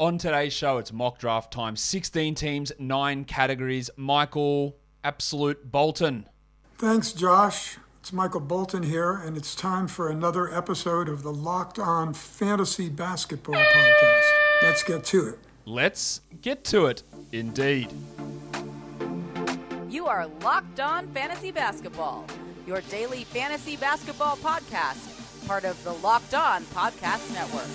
On today's show, it's mock draft time. 16 teams, 9 categories. Michael Absolute Bolton. Thanks, Josh. It's Michael Bolton here, and it's time for another episode of the Locked On Fantasy Basketball Podcast. Let's get to it. Let's get to it, indeed. You are Locked On Fantasy Basketball, your daily fantasy basketball podcast, part of the Locked On Podcast Network.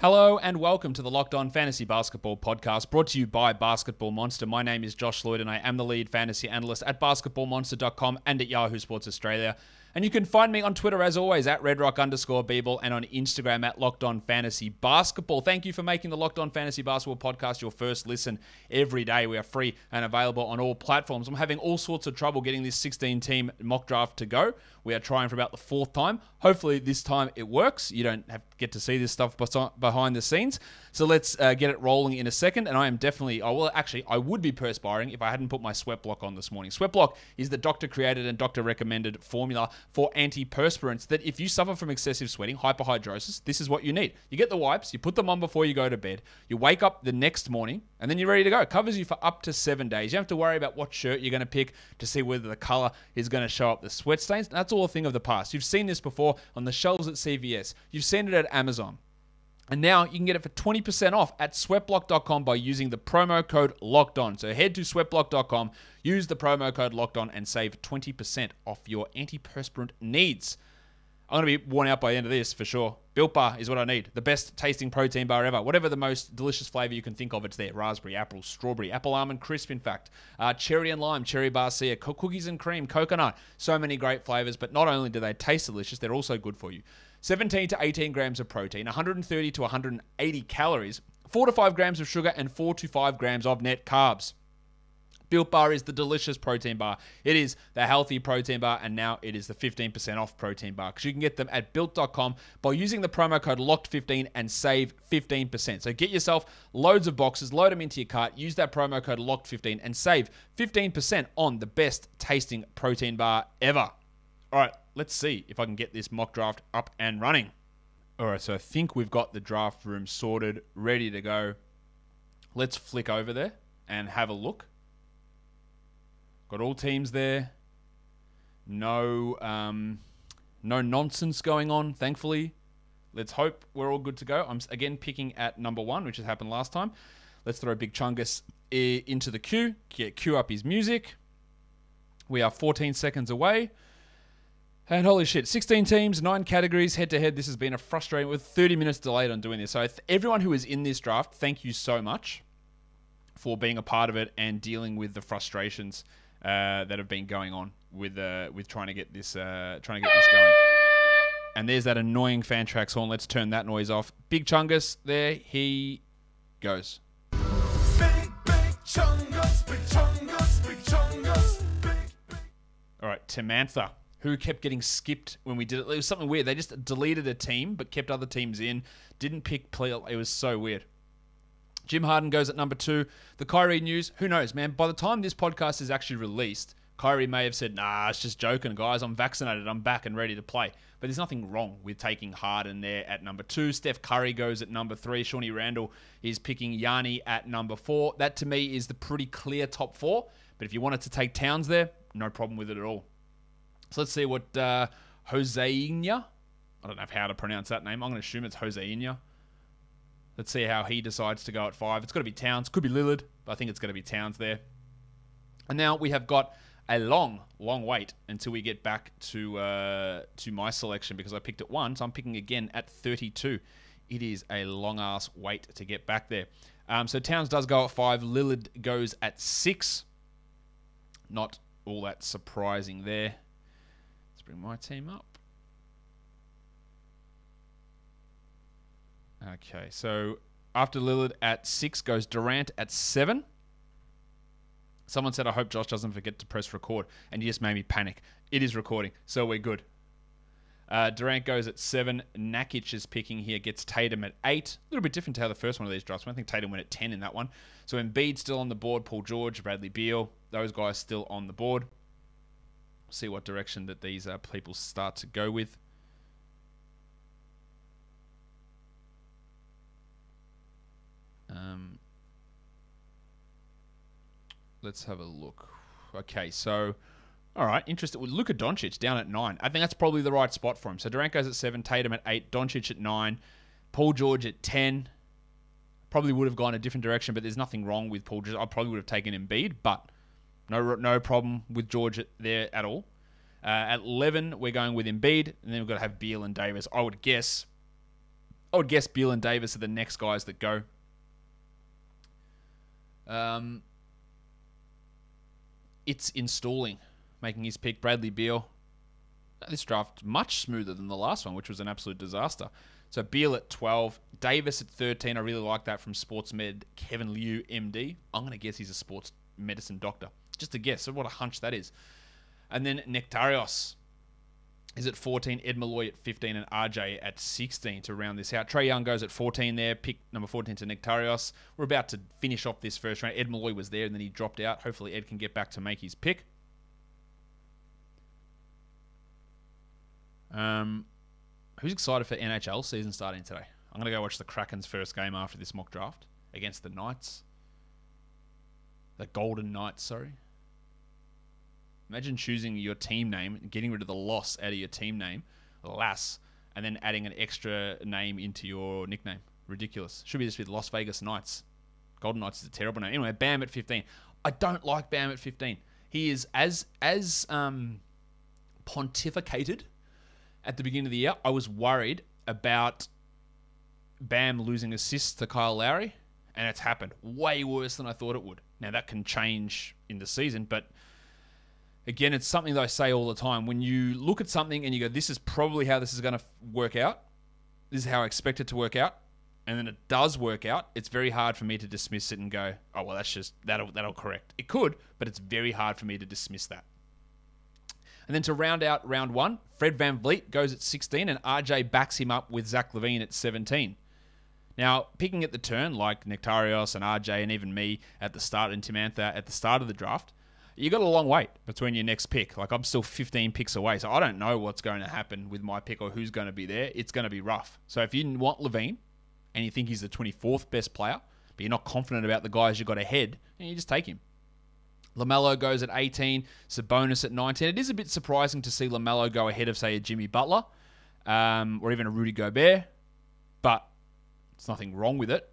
Hello and welcome to the Locked On Fantasy Basketball Podcast, brought to you by Basketball Monster. My name is Josh Lloyd and I am the lead fantasy analyst at basketballmonster.com and at Yahoo Sports Australia. And you can find me on Twitter, as always, at redrock_Beeble and on Instagram at Locked On Fantasy Basketball. Thank you for making the Locked On Fantasy Basketball Podcast your first listen every day. We are free and available on all platforms. I'm having all sorts of trouble getting this 16-team mock draft to go. We are trying for about the 4th time. Hopefully this time it works. You don't get to see this stuff behind the scenes. So let's get it rolling in a second. And I would be perspiring if I hadn't put my Sweat Block on this morning. Sweat Block is the doctor-created and doctor-recommended formula for antiperspirants that if you suffer from excessive sweating, hyperhidrosis, this is what you need. You get the wipes, you put them on before you go to bed, you wake up the next morning, and then you're ready to go. It covers you for up to 7 days. You don't have to worry about what shirt you're going to pick to see whether the color is going to show up the sweat stains. That's all a thing of the past. You've seen this before on the shelves at CVS. You've seen it at Amazon. And now you can get it for 20% off at sweatblock.com by using the promo code LOCKEDON. So head to sweatblock.com, use the promo code LOCKEDON and save 20% off your antiperspirant needs. I'm going to be worn out by the end of this for sure. Built Bar is what I need. The best tasting protein bar ever. Whatever the most delicious flavor you can think of, it's there. Raspberry, apple, strawberry, apple almond crisp, in fact. Cherry and lime, cherry barcia, cookies and cream, coconut. So many great flavors, but not only do they taste delicious, they're also good for you. 17 to 18 grams of protein, 130 to 180 calories, 4 to 5 grams of sugar, and 4 to 5 grams of net carbs. Built Bar is the delicious protein bar. It is the healthy protein bar, and now it is the 15% off protein bar, because you can get them at built.com by using the promo code LOCKED15 and save 15%. So get yourself loads of boxes, load them into your cart, use that promo code LOCKED15 and save 15% on the best tasting protein bar ever. All right, let's see if I can get this mock draft up and running. All right, so I think we've got the draft room sorted, ready to go. Let's flick over there and have a look. Got all teams there. No nonsense going on, thankfully. Let's hope we're all good to go. I'm again picking at number 1, which has happened last time. Let's throw Big Chungus into the queue. Queue up his music. We are 14 seconds away. And holy shit, 16 teams, 9 categories, head-to-head. This has been a frustrating... We're 30 minutes delayed on doing this. So everyone who is in this draft, thank you so much for being a part of it and dealing with the frustrations that have been going on with trying to get this going. And there's that annoying Fantrax horn. Let's turn that noise off. Big Chungus, there he goes. Big Chungus, Big Chungus, Big Chungus, big. All right, Tamantha, who kept getting skipped when we did it. It was something weird. They just deleted a team, but kept other teams in. Didn't pick play. It was so weird. Jim Harden goes at number 2. The Kyrie news, who knows, man? By the time this podcast is actually released, Kyrie may have said, nah, it's just joking, guys. I'm vaccinated. I'm back and ready to play. But there's nothing wrong with taking Harden there at number 2. Steph Curry goes at number 3. Shawnee Randle is picking Yanni at number 4. That, to me, is the pretty clear top 4. But if you wanted to take Towns there, no problem with it at all. So let's see what Jose, I don't know how to pronounce that name. I'm going to assume it's Jose. Let's see how he decides to go at 5. It's got to be Towns. Could be Lillard, but I think it's going to be Towns there. And now we have got a long, long wait until we get back to my selection, because I picked at 1, so I'm picking again at 32. It is a long-ass wait to get back there. So Towns does go at 5. Lillard goes at 6. Not all that surprising there. Bring my team up. Okay, so after Lillard at 6 goes Durant at 7. Someone said, I hope Josh doesn't forget to press record, and you just made me panic. It is recording, so we're good. Durant goes at 7. Nakic is picking here, gets Tatum at 8. A little bit different to how the first one of these drafts went. I think Tatum went at 10 in that one. So Embiid still on the board, Paul George, Bradley Beal, those guys still on the board. see what direction that these people start to go with. Let's have a look. Okay, so... all right, interesting. Well, look at Doncic down at 9. I think that's probably the right spot for him. So Durant goes at 7, Tatum at 8, Doncic at 9, Paul George at 10. Probably would have gone a different direction, but there's nothing wrong with Paul George. I probably would have taken Embiid, but no problem with George there at all. At 11, we're going with Embiid, and then we've got to have Beal and Davis. I would guess Beal and Davis are the next guys that go. It's installing, making his pick, Bradley Beal. This draft much smoother than the last one, which was an absolute disaster. So Beal at 12, Davis at 13. I really like that from Sports Med Kevin Liu, MD. I'm going to guess he's a sports medicine doctor. Just a guess. So what a hunch that is. And then Nektarios is at 14, Ed Malloy at 15, and RJ at 16 to round this out. Trae Young goes at 14 there, pick number 14 to Nektarios. We're about to finish off this first round. Ed Malloy was there, and then he dropped out. Hopefully Ed can get back to make his pick. Who's excited for NHL season starting today? I'm going to go watch the Kraken's first game after this mock draft against the Knights. The Golden Knights, sorry. Imagine choosing your team name, getting rid of the loss out of your team name, Lass, and then adding an extra name into your nickname. Ridiculous. Should be just with Las Vegas Knights. Golden Knights is a terrible name. Anyway, Bam at 15. I don't like Bam at 15. He is as pontificated at the beginning of the year. I was worried about Bam losing assists to Kyle Lowry, and it's happened way worse than I thought it would. Now, that can change in the season, but... again, it's something that I say all the time. When you look at something and you go, this is probably how this is going to work out. This is how I expect it to work out. And then it does work out. It's very hard for me to dismiss it and go, oh, well, that's just, that'll correct. It could, but it's very hard for me to dismiss that. And then to round out round one, Fred VanVleet goes at 16 and RJ backs him up with Zach LaVine at 17. Now, picking at the turn, like Nektarios and RJ and even me at the start and Tamantha at the start of the draft, you got a long wait between your next pick. Like, I'm still 15 picks away, so I don't know what's going to happen with my pick or who's going to be there. It's going to be rough. So if you want LaVine and you think he's the 24th best player, but you're not confident about the guys you got ahead, then you just take him. LaMelo goes at 18, Sabonis at 19. It is a bit surprising to see LaMelo go ahead of, say, a Jimmy Butler or even a Rudy Gobert, but there's nothing wrong with it.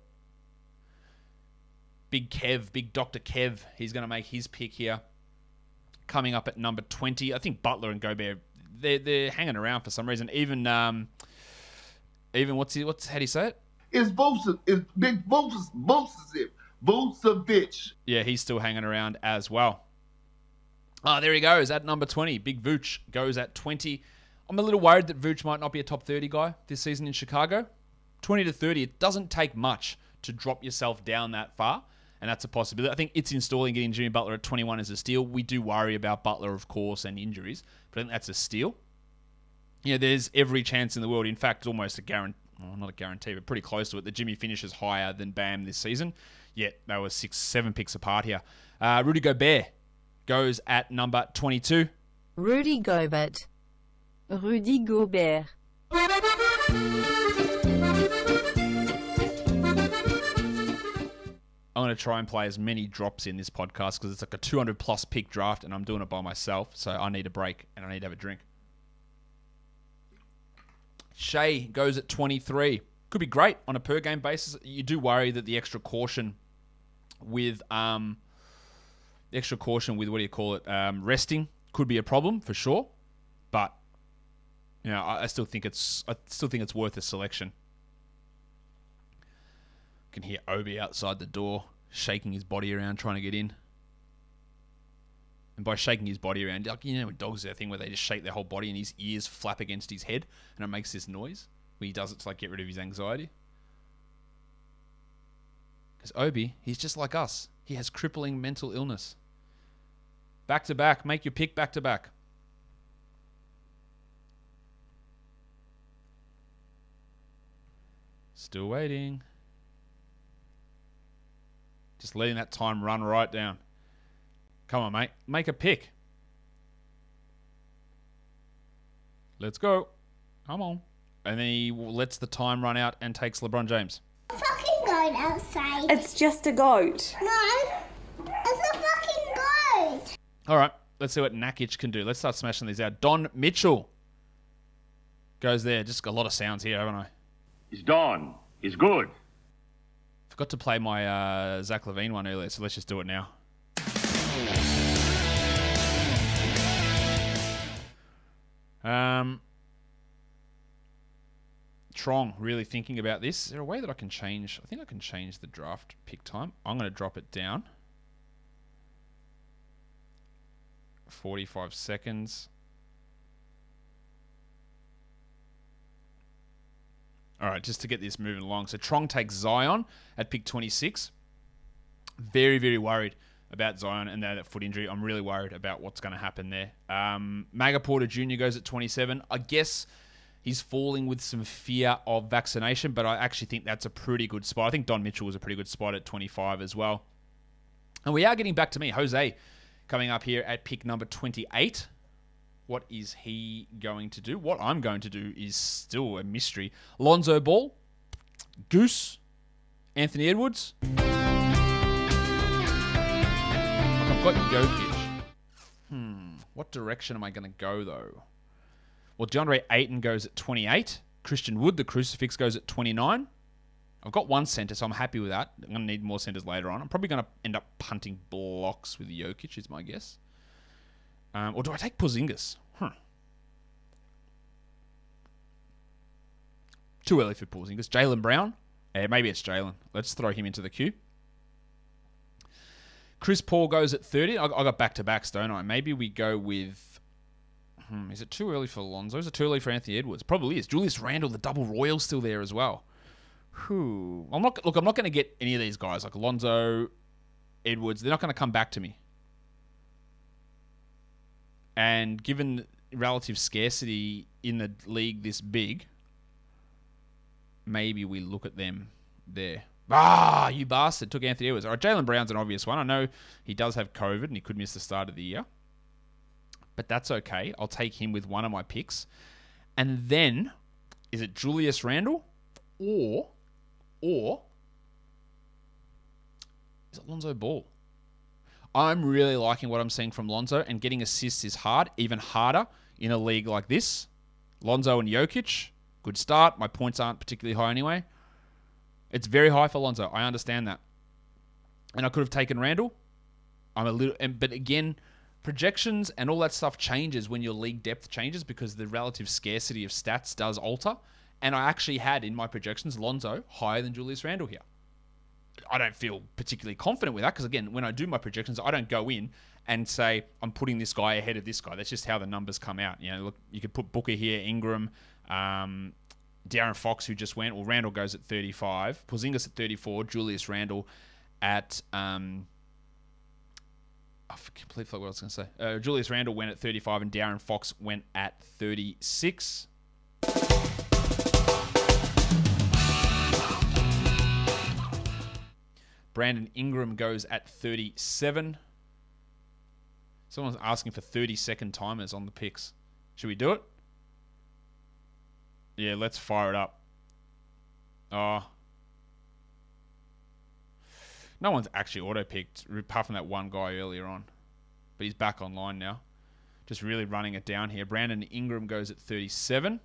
Big Kev, Big Dr. Kev, he's going to make his pick here. Coming up at number 20, I think Butler and Gobert, they're hanging around for some reason. Even how do you say it? It's Bosa, it's Big Vucevic. Yeah, he's still hanging around as well. Ah, there he goes at number 20. Big Vooch goes at 20. I'm a little worried that Vooch might not be a top 30 guy this season in Chicago. 20 to 30, it doesn't take much to drop yourself down that far. And that's a possibility. I think it's installing getting Jimmy Butler at 21 as a steal. We do worry about Butler, of course, and injuries, but I think that's a steal. Yeah, there's every chance in the world. In fact, it's almost a guarantee, well, not a guarantee, but pretty close to it, that Jimmy finishes higher than Bam this season. Yet, they were 6-7 picks apart here. Rudy Gobert goes at number 22. Rudy Gobert. Rudy Gobert. I'm going to try and play as many drops in this podcast because it's like a 200-plus pick draft and I'm doing it by myself, so I need a break and I need to have a drink. Shea goes at 23. Could be great on a per-game basis. You do worry that the extra caution with, resting could be a problem for sure, but you know, I still think it's worth a selection. Can hear Obi outside the door shaking his body around trying to get in. And by shaking his body around, like, you know, when dogs do that thing where they just shake their whole body and his ears flap against his head and it makes this noise when he does it to like get rid of his anxiety. Because Obi, he's just like us. He has crippling mental illness. Back to back, make your pick back to back. Still waiting. Just letting that time run right down. Come on, mate. Make a pick. Let's go. Come on. And then he lets the time run out and takes LeBron James. Fucking goat outside. It's just a goat. No, it's a fucking goat. All right, let's see what Nakic can do. Let's start smashing these out. Don Mitchell goes there. Just a lot of sounds here, haven't I? It's Don. It's good. Forgot to play my Zach Levine one earlier, so let's just do it now. Trong really thinking about this. Is there a way that I can change? I think I can change the draft pick time. I'm going to drop it down. 45 seconds. All right, just to get this moving along. So Trong takes Zion at pick 26. Very, very worried about Zion and that foot injury. I'm really worried about what's going to happen there. Maga Porter Jr. goes at 27. I guess he's falling with some fear of vaccination, but I actually think that's a pretty good spot. I think Don Mitchell was a pretty good spot at 25 as well. And we are getting back to me. Jose coming up here at pick number 28. What is he going to do? What I'm going to do is still a mystery. Lonzo Ball, Goose, Anthony Edwards. I've got Jokic. What direction am I going to go, though? Well, DeAndre Ayton goes at 28. Christian Wood, the crucifix, goes at 29. I've got one center, so I'm happy with that. I'm going to need more centers later on. I'm probably going to end up punting blocks with Jokic, is my guess. Or do I take Porzingis? Too early for Porzingis. Jaylen Brown? Yeah, maybe it's Jaylen. Let's throw him into the queue. Chris Paul goes at 30. I got back-to-backs, don't I? Maybe we go with... is it too early for Lonzo? Is it too early for Anthony Edwards? Probably is. Julius Randle, the double royal, still there as well. Look, I'm not going to get any of these guys. Like Lonzo, Edwards, they're not going to come back to me. And given relative scarcity in the league this big, maybe we look at them there. Ah, you bastard. Took Anthony Edwards. All right, Jaylen Brown's an obvious one. I know he does have COVID and he could miss the start of the year. But that's okay. I'll take him with one of my picks. And then, is it Julius Randle? Or is it Lonzo Ball? I'm really liking what I'm seeing from Lonzo, and getting assists is hard, even harder in a league like this. Lonzo and Jokic, good start. My points aren't particularly high anyway. It's very high for Lonzo. I understand that. And I could have taken Randall. But again, projections and all that stuff changes when your league depth changes, because the relative scarcity of stats does alter. And I actually had in my projections Lonzo higher than Julius Randle here. I don't feel particularly confident with that, because again, when I do my projections, I don't go in and say I'm putting this guy ahead of this guy. That's just how the numbers come out. You know, look, you could put Booker here, Ingram, De'Aaron Fox, who just went. Well, Randall goes at 35, Porzingis at 34, Julius Randle at I completely forgot what I was going to say. Julius Randle went at 35, and De'Aaron Fox went at 36. Brandon Ingram goes at 37. Someone's asking for 30-second timers on the picks. Should we do it? Yeah, let's fire it up. No one's actually auto-picked, apart from that one guy earlier on. But he's back online now. Just really running it down here. Brandon Ingram goes at 37.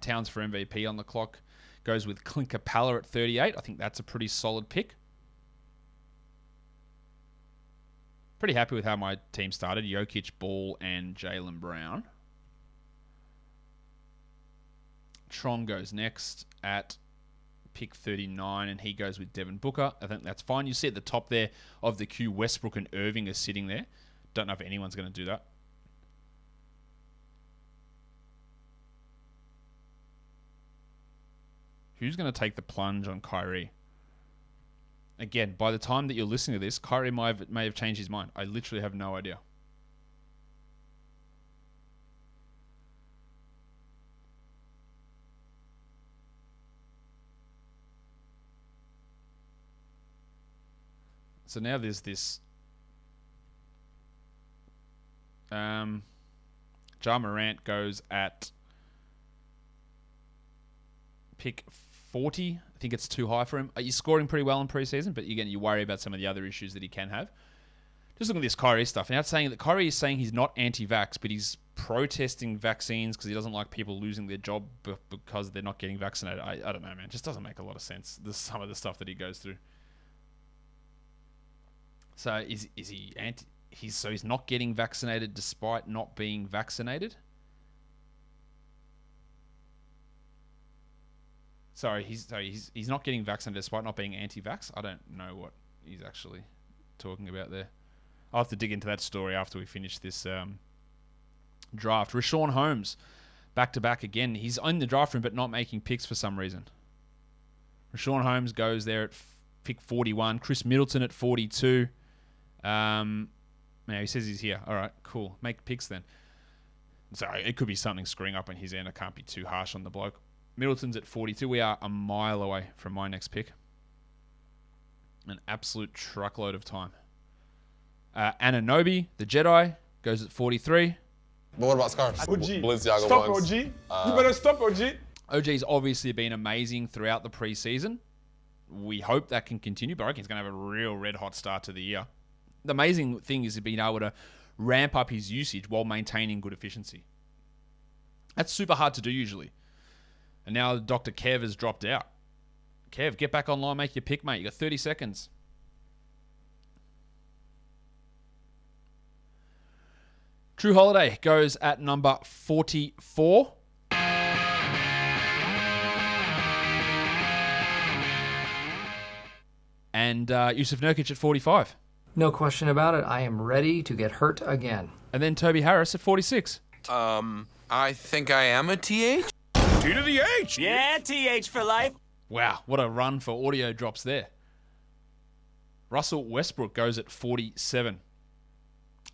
Towns for MVP on the clock. Goes with Clint Capella at 38. I think that's a pretty solid pick. Pretty happy with how my team started. Jokic, Ball, and Jaylen Brown. Tron goes next at pick 39, and he goes with Devin Booker. I think that's fine. You see at the top there of the queue, Westbrook and Irving are sitting there. Don't know if anyone's going to do that. Who's going to take the plunge on Kyrie? Again, by the time that you're listening to this, Kyrie may have changed his mind. I literally have no idea. So now there's this Ja Morant goes at pick 40. I think it's too high for him. He's scoring pretty well in preseason, but again, you worry about some of the other issues that he can have. Just look at this Kyrie stuff. Now, it's saying that Kyrie is saying he's not anti-vax, but he's protesting vaccines because he doesn't like people losing their job because they're not getting vaccinated. I don't know, man. It just doesn't make a lot of sense, some of the stuff that he goes through. So is he anti? He's not getting vaccinated despite not being vaccinated. Sorry, he's not getting vaccinated despite not being anti-vax. I don't know what he's actually talking about there. I'll have to dig into that story after we finish this draft. Rashawn Holmes, back-to-back again. He's in the draft room but not making picks for some reason. Rashawn Holmes goes there at pick 41. Chris Middleton at 42. Now he says he's here. All right, cool. Make picks then. So it could be something screwing up on his end. I can't be too harsh on the bloke. Middleton's at 42. We are a mile away from my next pick. An absolute truckload of time. Anunoby, the Jedi, goes at 43. But what about Scarf? OG. Stop OG. You better stop OG. OG's obviously been amazing throughout the preseason. We hope that can continue, but I reckon he's going to have a real red-hot start to the year. The amazing thing is he's been able to ramp up his usage while maintaining good efficiency. That's super hard to do usually. And now Dr. Kev has dropped out. Kev, get back online, make your pick, mate. You got 30 seconds. True Holiday goes at number 44. And Yusuf Nurkic at 45. No question about it. I am ready to get hurt again. And then Toby Harris at 46. I think I am a TH. T to the H. Yeah, TH for life. Wow, what a run for audio drops there. Russell Westbrook goes at 47.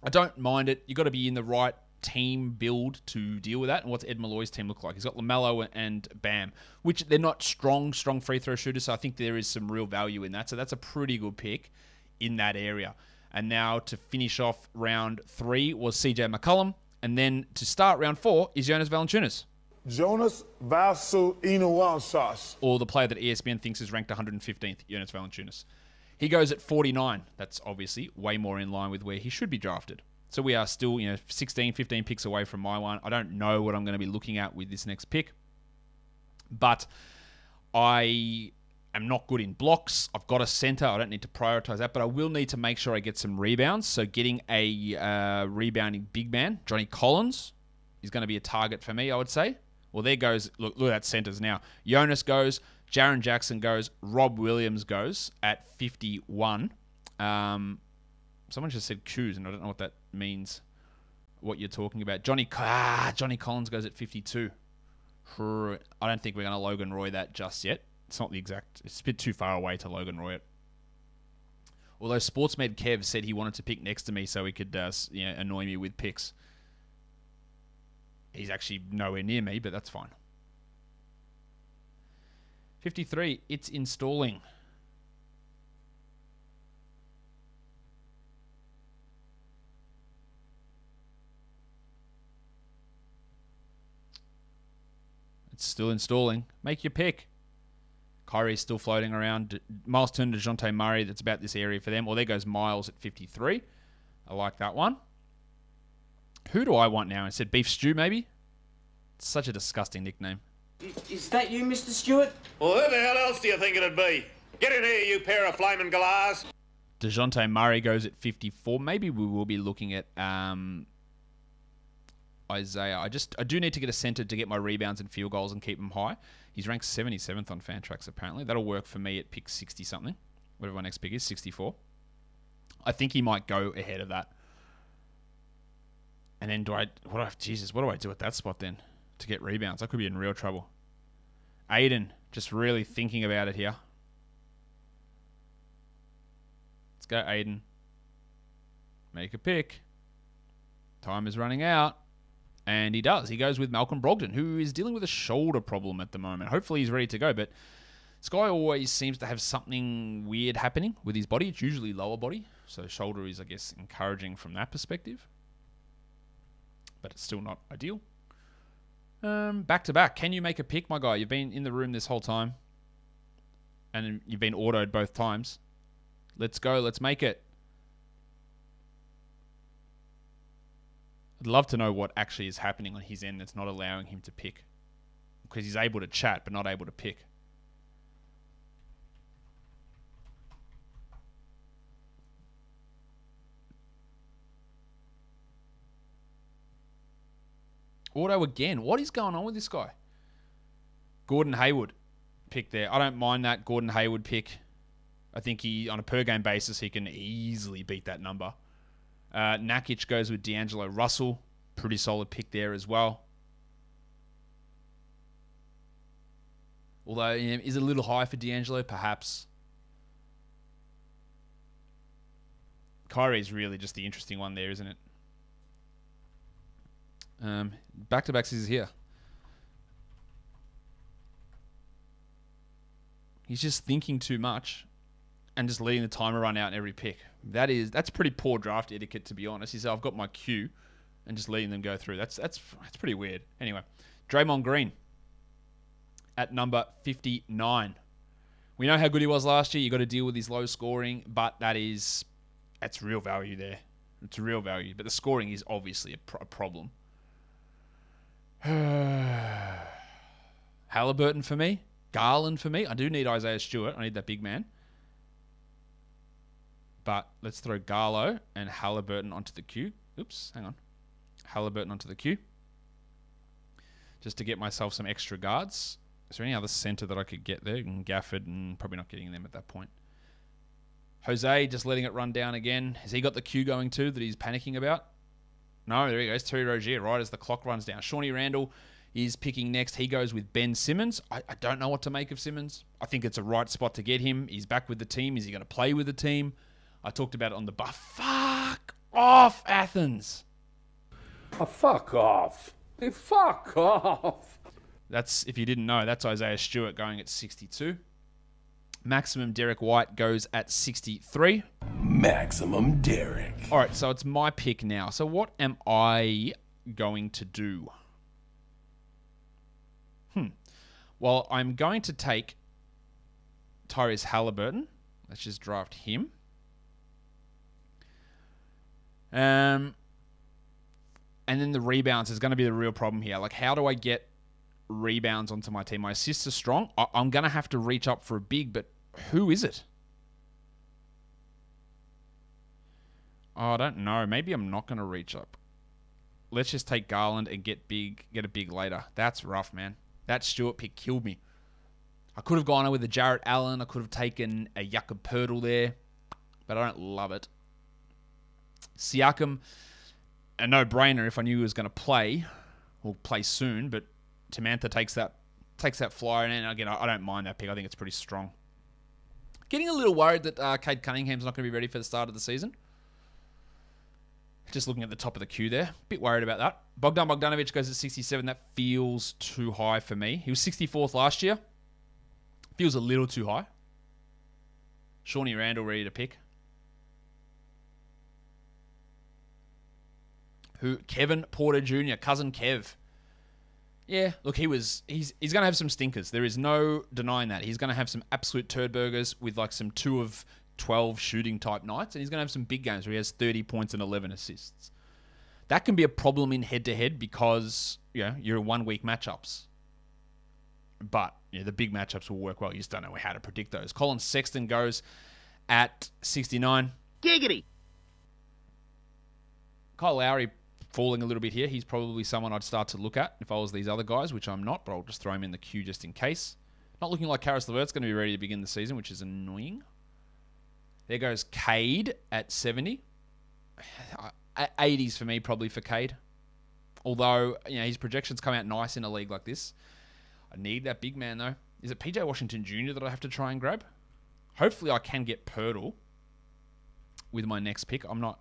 I don't mind it. You've got to be in the right team build to deal with that. And what's Ed Malloy's team look like? He's got LaMelo and Bam, which they're not strong free throw shooters, so I think there is some real value in that. So that's a pretty good pick in that area. And now to finish off round 3 was CJ McCollum. And then to start round 4 is Jonas Valanciunas. Jonas Valanciunas. Or the player that ESPN thinks is ranked 115th, Jonas Valanciunas. He goes at 49. That's obviously way more in line with where he should be drafted. So we are still, 16, 15 picks away from my one. I don't know what I'm going to be looking at with this next pick. But I am not good in blocks. I've got a center. I don't need to prioritize that. But I will need to make sure I get some rebounds. So getting a rebounding big man, Johnny Collins, is going to be a target for me, I would say. Well, there goes... Look at that centers now. Jonas goes... Jaren Jackson goes. Rob Williams goes at 51. Someone just said Q's, and I don't know what that means, what you're talking about. Johnny Collins goes at 52. I don't think we're going to Logan Roy that just yet. It's not the exact... It's a bit too far away to Logan Roy it. Although Sportsmed Kev said he wanted to pick next to me so he could annoy me with picks. He's actually nowhere near me, but that's fine. 53, it's installing. It's still installing. Make your pick. Kyrie's still floating around. Miles Turner, DeJounte Murray, that's about this area for them. Well, there goes Miles at 53. I like that one. Who do I want now? Instead, Beef Stew, maybe? It's such a disgusting nickname. Is that you, Mr. Stewart? Well, who the hell else do you think it'd be? Get in here, you pair of flaming galahs. DeJounte Murray goes at 54. Maybe we will be looking at Isaiah. I do need to get a center to get my rebounds and field goals and keep them high. He's ranked 77th on Fantrax, apparently. That'll work for me at pick 60-something. Whatever my next pick is, 64. I think he might go ahead of that. And then what do I do at that spot then? To get rebounds, I could be in real trouble. Aiden, just really thinking about it here. Let's go, Aiden. Make a pick. Time is running out. And he does. He goes with Malcolm Brogdon, who is dealing with a shoulder problem at the moment. Hopefully he's ready to go, but this guy always seems to have something weird happening with his body. It's usually lower body, so shoulder is, I guess, encouraging from that perspective. but it's still not ideal. Back to back. Can you make a pick, my guy? You've been in the room this whole time, and you've been autoed both times. Let's go. Let's make it. I'd love to know what actually is happening on his end that's not allowing him to pick, because he's able to chat but not able to pick. Auto again. What is going on with this guy? Gordon Hayward pick there. I don't mind that Gordon Hayward pick. I think he, on a per game basis, he can easily beat that number. Nakic goes with D'Angelo Russell. Pretty solid pick there as well. Although, you know, is it a little high for D'Angelo? Perhaps. Kyrie's really just the interesting one there, isn't it? Back-to-backs is here. He's just thinking too much and just letting the timer run out in every pick. That's pretty poor draft etiquette, to be honest. He said, I've got my cue, and just letting them go through. That's pretty weird. Anyway, Draymond Green at number 59. We know how good he was last year. You got to deal with his low scoring, but that's real value there. It's real value, but the scoring is obviously a problem. Halliburton for me. Garland for me. I do need Isaiah Stewart. I need that big man. But let's throw Garlow and Halliburton onto the queue. Oops, hang on. Halliburton onto the queue. Just to get myself some extra guards. Is there any other center that I could get there? Gafford, and probably not getting them at that point. Jose just letting it run down again. Has he got the queue going too that he's panicking about? No, there he goes. Terry Rozier, right as the clock runs down. Shawnee Randle is picking next. He goes with Ben Simmons. I don't know what to make of Simmons. I think it's a right spot to get him. He's back with the team. Is he going to play with the team? I talked about it on the bar. Fuck off, Athens. Oh, fuck off. Fuck off. That's, if you didn't know, that's Isaiah Stewart going at 62. Maximum Derek White goes at 63. Maximum Derek. All right, so it's my pick now. So what am I going to do? Well, I'm going to take Tyrese Halliburton. Let's just draft him. And then the rebounds is going to be the real problem here. Like, how do I get rebounds onto my team? My assists are strong. I'm going to have to reach up for a big, but who is it? Oh, I don't know. Maybe I'm not going to reach up. Let's just take Garland and get a big later. That's rough, man. That Stewart pick killed me. I could have gone with a Jarrett Allen. I could have taken a Jakob Poeltl there, but I don't love it. Siakam, a no-brainer if I knew he was going to play, or play soon, but Tamantha takes that flyer, and again, I don't mind that pick. I think it's pretty strong. Getting a little worried that Cade Cunningham's not going to be ready for the start of the season. Just looking at the top of the queue there. Bit worried about that. Bogdan Bogdanovic goes at 67. That feels too high for me. He was 64th last year. Feels a little too high. Shawnee Randle ready to pick. Who? Kevin Porter Jr., cousin Kev. Yeah, look, he's going to have some stinkers. There is no denying that. He's going to have some absolute turd burgers with like some 2 of 12 shooting type nights, and he's going to have some big games where he has 30 points and 11 assists. That can be a problem in head-to-head because, you know, you're in 1 week matchups. But, you know, the big matchups will work well. You just don't know how to predict those. Colin Sexton goes at 69. Giggity! Kyle Lowry falling a little bit here. He's probably someone I'd start to look at if I was these other guys, which I'm not, but I'll just throw him in the queue just in case. Not looking like Karis LeVert's going to be ready to begin the season, which is annoying. There goes Cade at 70. 80s for me, probably, for Cade. Although, you know, his projections come out nice in a league like this. I need that big man, though. Is it PJ Washington Jr. that I have to try and grab? Hopefully, I can get Poeltl with my next pick. I'm not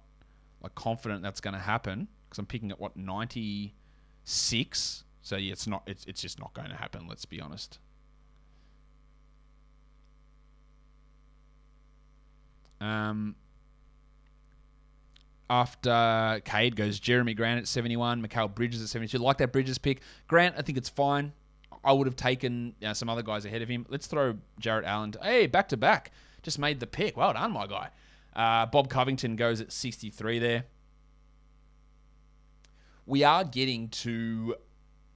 like confident that's going to happen because I'm picking at, what, 96? So, yeah, it's just not going to happen, let's be honest. after Cade goes Jeremy Grant at 71, Mikal Bridges at 72. Like that Bridges pick. Grant, I think it's fine. I would have taken some other guys ahead of him. Let's throw Jarrett Allen. Hey, back-to-back. Just made the pick. Well done, my guy. Bob Covington goes at 63 there. We are getting to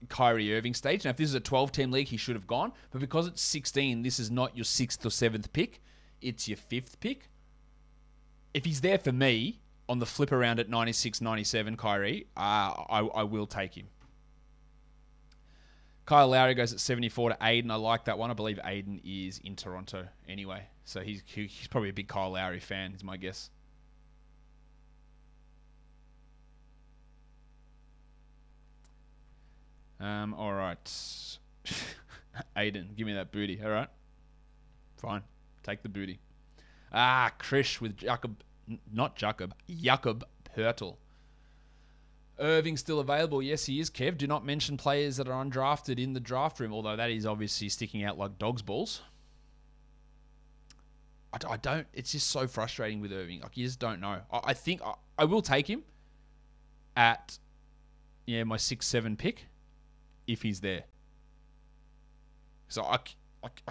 Kyrie Irving stage. Now, if this is a 12-team league, he should have gone. But because it's 16, this is not your 6th or 7th pick. It's your 5th pick. If he's there for me on the flip around at 96, 97, Kyrie, I will take him. Kyle Lowry goes at 74 to Aiden. I like that one. I believe Aiden is in Toronto anyway. So he's probably a big Kyle Lowry fan, is my guess. All right. Aiden, give me that booty. All right. Fine. Take the booty. Krish with Jakob Pertl. Irving still available. Yes, he is, Kev. Do not mention players that are undrafted in the draft room, although that is obviously sticking out like dog's balls. I don't... It's just so frustrating with Irving. Like, you just don't know. I think I will take him at, yeah, my 6-7 pick if he's there. So I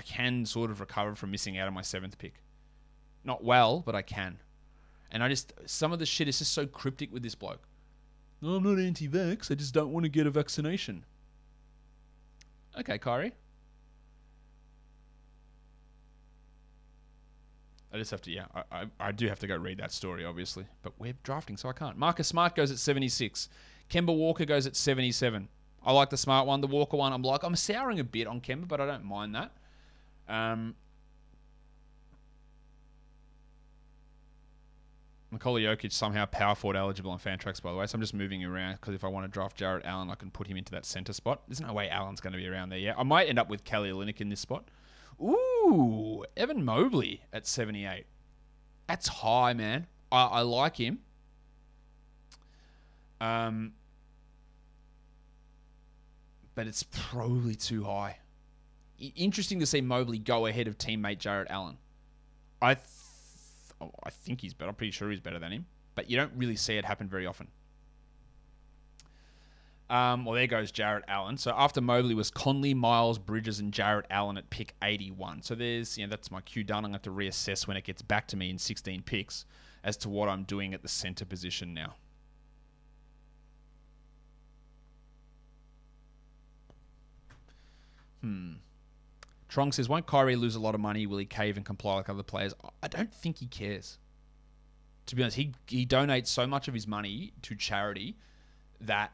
can sort of recover from missing out on my 7th pick. Not well, but I can. And I just... Some of the shit is just so cryptic with this bloke. No, I'm not anti-vax. I just don't want to get a vaccination. Okay, Kyrie. I just have to, yeah, I do have to go read that story, obviously. But we're drafting, so I can't. Marcus Smart goes at 76. Kemba Walker goes at 77. I like the Smart one. The Walker one, I'm like, I'm souring a bit on Kemba, but I don't mind that. Nikola Jokic somehow power forward eligible on Fantrax, by the way. So I'm just moving around because if I want to draft Jarrett Allen, I can put him into that center spot. There's no way Allen's going to be around there yet. I might end up with Kelly Olynyk in this spot. Ooh, Evan Mobley at 78. That's high, man. I like him. But it's probably too high. Interesting to see Mobley go ahead of teammate Jarrett Allen. I think he's better. I'm pretty sure he's better than him. But you don't really see it happen very often. Well, there goes Jarrett Allen. So after Mobley was Conley, Miles, Bridges, and Jarrett Allen at pick 81. So there's, you know, that's my Q done. I'm going to have to reassess when it gets back to me in 16 picks as to what I'm doing at the center position now. Trong says, won't Kyrie lose a lot of money? Will he cave and comply like other players? I don't think he cares. To be honest, he donates so much of his money to charity that,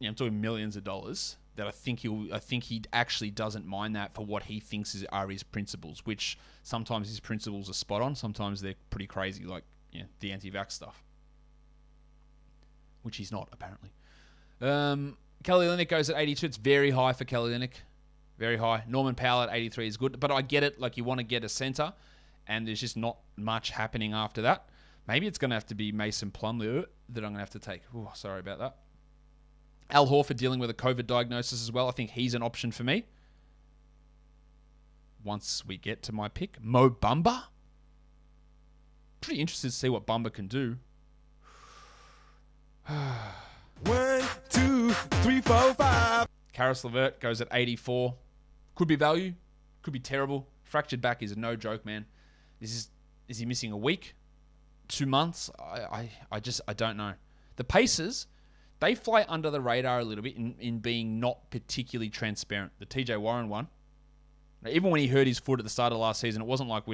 you know, I'm talking millions of dollars, that I think he actually doesn't mind that for what he thinks are his principles, which sometimes his principles are spot on, sometimes they're pretty crazy, like, you know, the anti-vax stuff. Which he's not, apparently. Kelly Olynyk goes at 82. It's very high for Kelly Olynyk. Very high. Norman Powell at 83 is good. But I get it. Like, you want to get a center, and there's just not much happening after that. Maybe it's going to have to be Mason Plumlee that I'm going to have to take. Oh, sorry about that. Al Horford dealing with a COVID diagnosis as well. I think he's an option for me. Once we get to my pick. Mo Bamba. Pretty interested to see what Bamba can do. 1, 2, 3, 4, 5. Karis LeVert goes at 84. Could be value. Could be terrible. Fractured back is no joke, man. Is he missing a week? 2 months? I don't know. The Pacers, they fly under the radar a little bit in being not particularly transparent. The TJ Warren one. Now, even when he hurt his foot at the start of last season, it wasn't like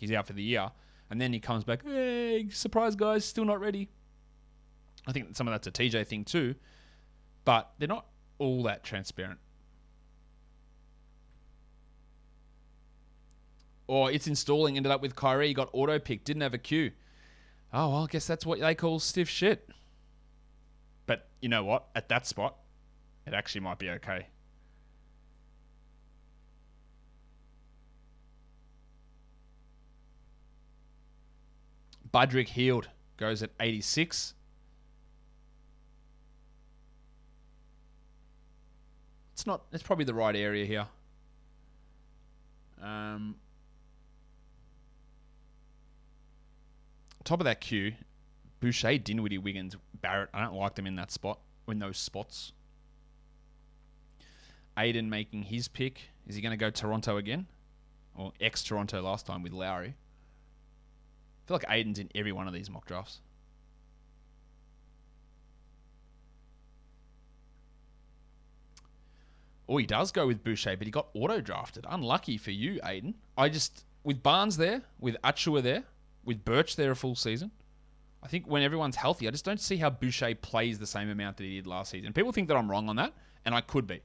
he's out for the year. And then he comes back, hey, surprise guys, still not ready. I think some of that's a TJ thing too. But they're not all that transparent. Or it's installing, ended up with Kyrie, he got auto picked, didn't have a queue. Oh, well, I guess that's what they call stiff shit. But you know what? At that spot, it actually might be okay. Budrick Hield goes at 86. It's probably the right area here. Top of that queue, Boucher, Dinwiddie, Wiggins, Barrett. I don't like them in that spot, in those spots. Aiden making his pick. Is he going to go Toronto again? Or ex-Toronto last time with Lowry? I feel like Aiden's in every one of these mock drafts. Oh, he does go with Boucher, but he got auto-drafted. Unlucky for you, Aiden. With Barnes there, with Achua there, with Birch there a full season, I think when everyone's healthy, I just don't see how Boucher plays the same amount that he did last season. People think that I'm wrong on that, and I could be.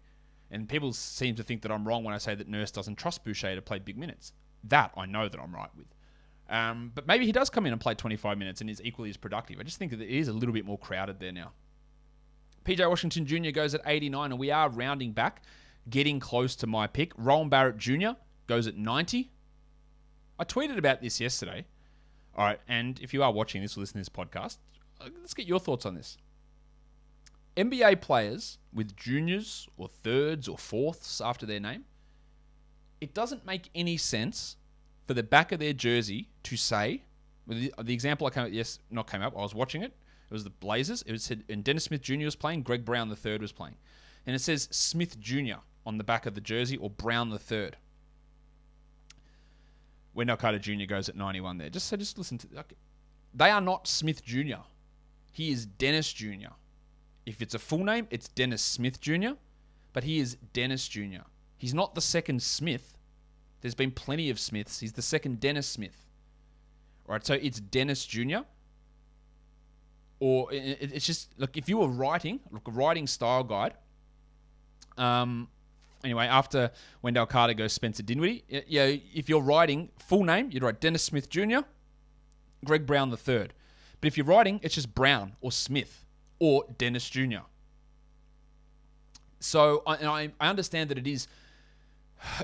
And people seem to think that I'm wrong when I say that Nurse doesn't trust Boucher to play big minutes. That I know that I'm right with. But maybe he does come in and play 25 minutes and is equally as productive. I just think that it is a little bit more crowded there now. PJ Washington Jr. goes at 89, and we are rounding back, getting close to my pick. Rowan Barrett Jr. goes at 90. I tweeted about this yesterday. All right, and if you are watching this or listening to this podcast, let's get your thoughts on this. NBA players with juniors or thirds or fourths after their name, it doesn't make any sense for the back of their jersey to say, the example I came up, I was watching it. It was the Blazers. It said, and Dennis Smith Jr. was playing. Greg Brown III was playing. And it says Smith Jr. on the back of the jersey or Brown III. Wendell Carter Jr. goes at 91 there. Just listen to... Okay. They are not Smith Jr. He is Dennis Jr. If it's a full name, it's Dennis Smith Jr. But he is Dennis Jr. He's not the second Smith. There's been plenty of Smiths. He's the second Dennis Smith. All right, so it's Dennis Jr. Or it's just, look, if you were writing, a writing style guide. Anyway, after Wendell Carter goes Spencer Dinwiddie, yeah, if you're writing full name, you'd write Dennis Smith Jr., Greg Brown III. But if you're writing, it's just Brown or Smith or Dennis Jr. So I understand that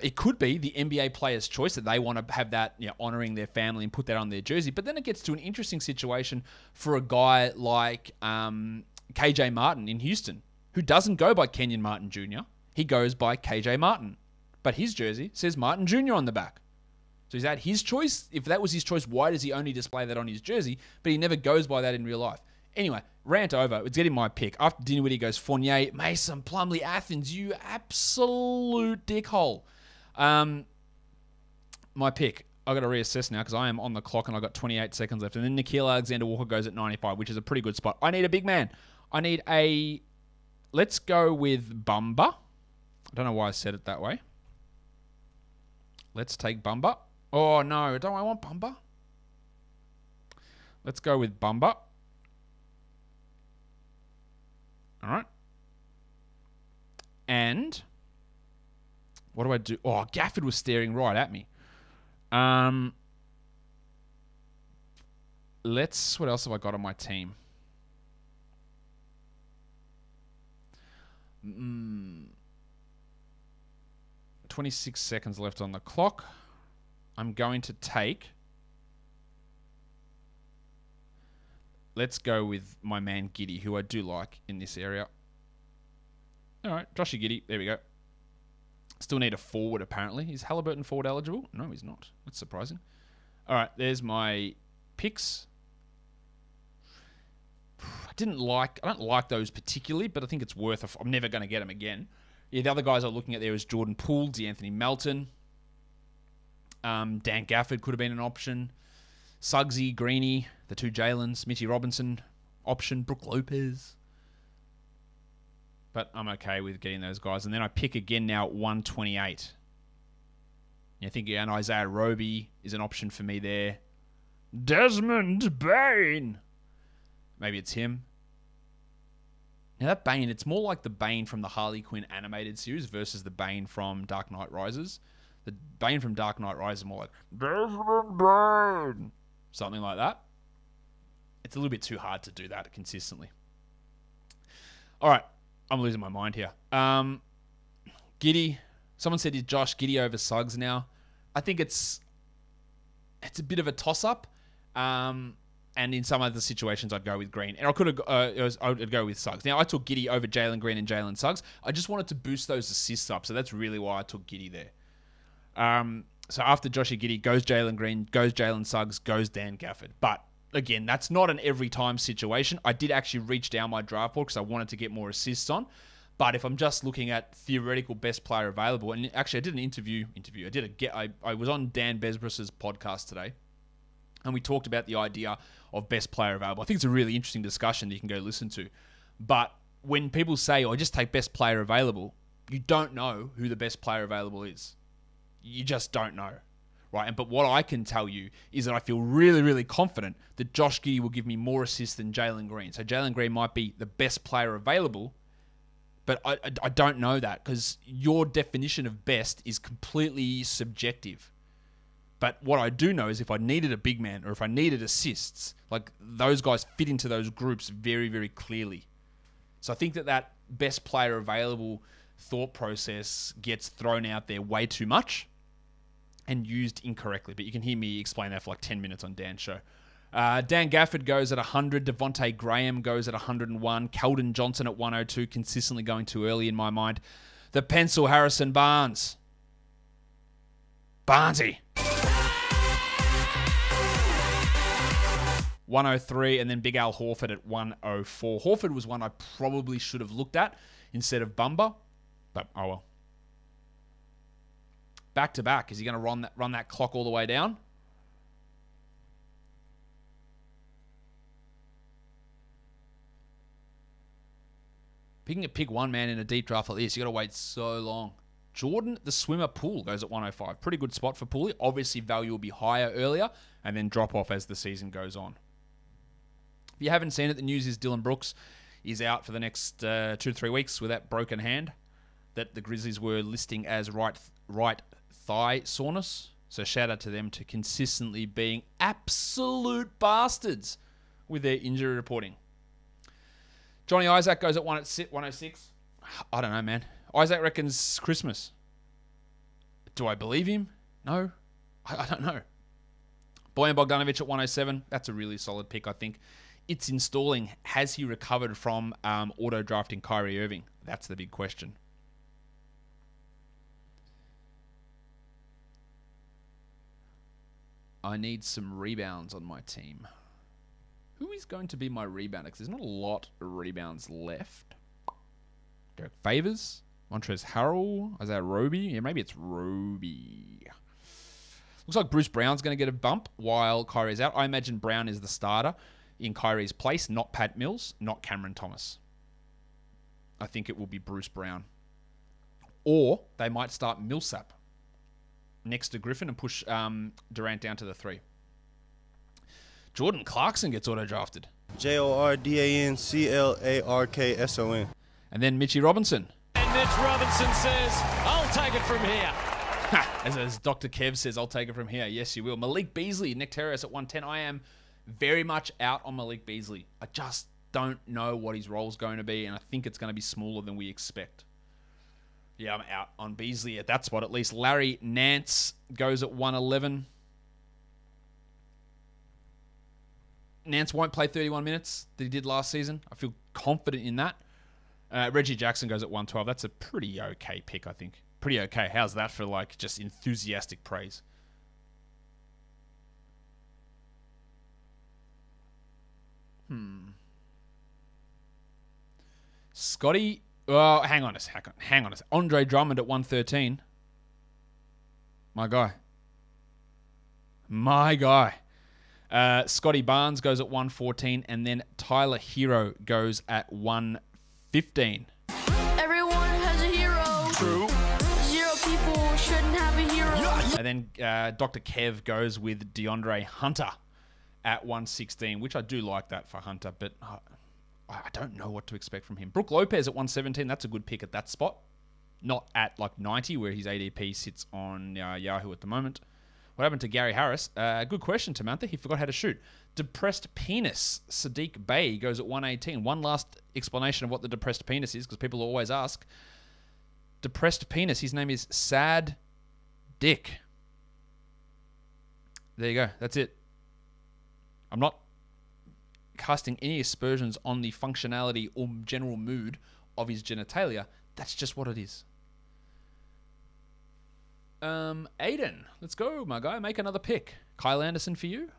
it could be the NBA player's choice that they want to have that, honoring their family and put that on their jersey. But then it gets to an interesting situation for a guy like KJ Martin in Houston, who doesn't go by Kenyon Martin Jr. He goes by KJ Martin, but his jersey says Martin Jr. on the back. So is that his choice? If that was his choice, why does he only display that on his jersey? But he never goes by that in real life. Anyway, rant over. It's getting my pick. After Dinwiddie goes Fournier, Mason, Plumlee, Athens. You absolute dickhole. My pick. I've got to reassess now because I am on the clock and I've got 28 seconds left. And then Nickeil Alexander-Walker goes at 95, which is a pretty good spot. I need a big man. Let's go with Bamba. I don't know why I said it that way. Let's take Bamba. Oh, no. Don't I want Bamba? Let's go with Bamba. All right. And what do I do? Oh, Gafford was staring right at me. What else have I got on my team? Mm, 26 seconds left on the clock. I'm going to take... Let's go with my man Giddey, who I do like in this area. All right, Joshie Giddey. There we go. Still need a forward, apparently. Is Halliburton forward eligible? No, he's not. That's surprising. All right, there's my picks. I don't like those particularly, but I think it's worth it. I'm never going to get them again. Yeah, the other guys I'm looking at there is Jordan Poole, DeAnthony Melton. Dan Gafford could have been an option. Suggsy, Greeny, the two Jalen's, Mitchie Robinson option, Brook Lopez. But I'm okay with getting those guys. And then I pick again now at 128. I think Isaiah Roby is an option for me there. Desmond Bain. Maybe it's him. Now that Bane, it's more like the Bane from the Harley Quinn animated series versus the Bane from Dark Knight Rises. The Bane from Dark Knight Rises is more like Desmond Bane. Something like that. It's a little bit too hard to do that consistently. All right. I'm losing my mind here. Giddey. Someone said, is Josh Giddey over Suggs now? I think it's a bit of a toss-up. And in some other situations, I'd go with Green. And I could have, I'd go with Suggs. Now, I took Giddey over Jalen Green and Jalen Suggs. I just wanted to boost those assists up. So that's really why I took Giddey there. So after Joshie Giddey goes Jalen Green, goes Jalen Suggs, goes Dan Gafford. But again, that's not an every time situation. I did actually reach down my draft board because I wanted to get more assists on. But if I'm just looking at theoretical best player available, and actually I did an interview. I was on Dan Besbrus's podcast today, and we talked about the idea of best player available. I think it's a really interesting discussion that you can go listen to. But when people say, oh, just take best player available, you don't know who the best player available is. You just don't know, right? But what I can tell you is that I feel really, really confident that Josh Giddey will give me more assists than Jalen Green. So Jalen Green might be the best player available, but I don't know that, because your definition of best is completely subjective. But what I do know is if I needed a big man or if I needed assists, like, those guys fit into those groups very, very clearly. So I think that best player available thought process gets thrown out there way too much and used incorrectly. But you can hear me explain that for like 10 minutes on Dan's show. Dan Gafford goes at 100. Devontae Graham goes at 101. Keldon Johnson at 102, consistently going too early in my mind. The pencil, Harrison Barnes. Barnesy. 103, and then Big Al Horford at 104. Horford was one I probably should have looked at instead of Bamba, but oh well. Back to back. Is he going to run that clock all the way down? Picking a pick one man in a deep draft like this, you got to wait so long. Jordan, the swimmer, Poole goes at 105. Pretty good spot for Poole. Obviously, value will be higher earlier and then drop off as the season goes on. If you haven't seen it, the news is Dylan Brooks is out for the next 2 to 3 weeks with that broken hand that the Grizzlies were listing as right thigh soreness. So shout out to them to consistently being absolute bastards with their injury reporting. Johnny Isaac goes at 106. I don't know, man. Isaac reckons Christmas. Do I believe him? No. I don't know. Boyan Bogdanovic at 107. That's a really solid pick, I think. It's installing. Has he recovered from auto-drafting Kyrie Irving? That's the big question. I need some rebounds on my team. Who is going to be my rebounder? Because there's not a lot of rebounds left. Derek Favors. Montrezl Harrell. Isaiah Roby. Yeah, maybe it's Roby. Looks like Bruce Brown's going to get a bump while Kyrie's out. I imagine Brown is the starter in Kyrie's place, not Pat Mills, not Cameron Thomas. I think it will be Bruce Brown. Or they might start Millsap next to Griffin and push Durant down to the three. Jordan Clarkson gets auto-drafted. Jordanclarkson. And then Mitchie Robinson. And Mitch Robinson says, I'll take it from here. As Dr. Kev says, I'll take it from here. Yes, you will. Malik Beasley, Nektarios at 110. I am very much out on Malik Beasley. I just don't know what his role's going to be, and I think it's going to be smaller than we expect. Yeah, I'm out on Beasley at that spot at least. Larry Nance goes at 111. Nance won't play 31 minutes that he did last season. I feel confident in that. Reggie Jackson goes at 112. That's a pretty okay pick, I think. Pretty okay. How's that for, like, just enthusiastic praise? Scotty. Oh, hang on a sec. Andre Drummond at 113. My guy. Scotty Barnes goes at 114, and then Tyler Hero goes at 115. Everyone has a hero. True. 0 people shouldn't have a hero. Yeah. And then Dr. Kev goes with DeAndre Hunter at 116, which I do like that for Hunter, but I don't know what to expect from him. Brooke Lopez at 117. That's a good pick at that spot. Not at like 90, where his ADP sits on Yahoo at the moment. What happened to Gary Harris? Good question, Tamantha. He forgot how to shoot. Depressed penis. Sadiq Bey goes at 118. One last explanation of what the depressed penis is, because people always ask. Depressed penis. His name is Sad Dick. There you go. That's it. I'm not casting any aspersions on the functionality or general mood of his genitalia. That's just what it is. Aiden, let's go, my guy. Make another pick. Kyle Anderson for you.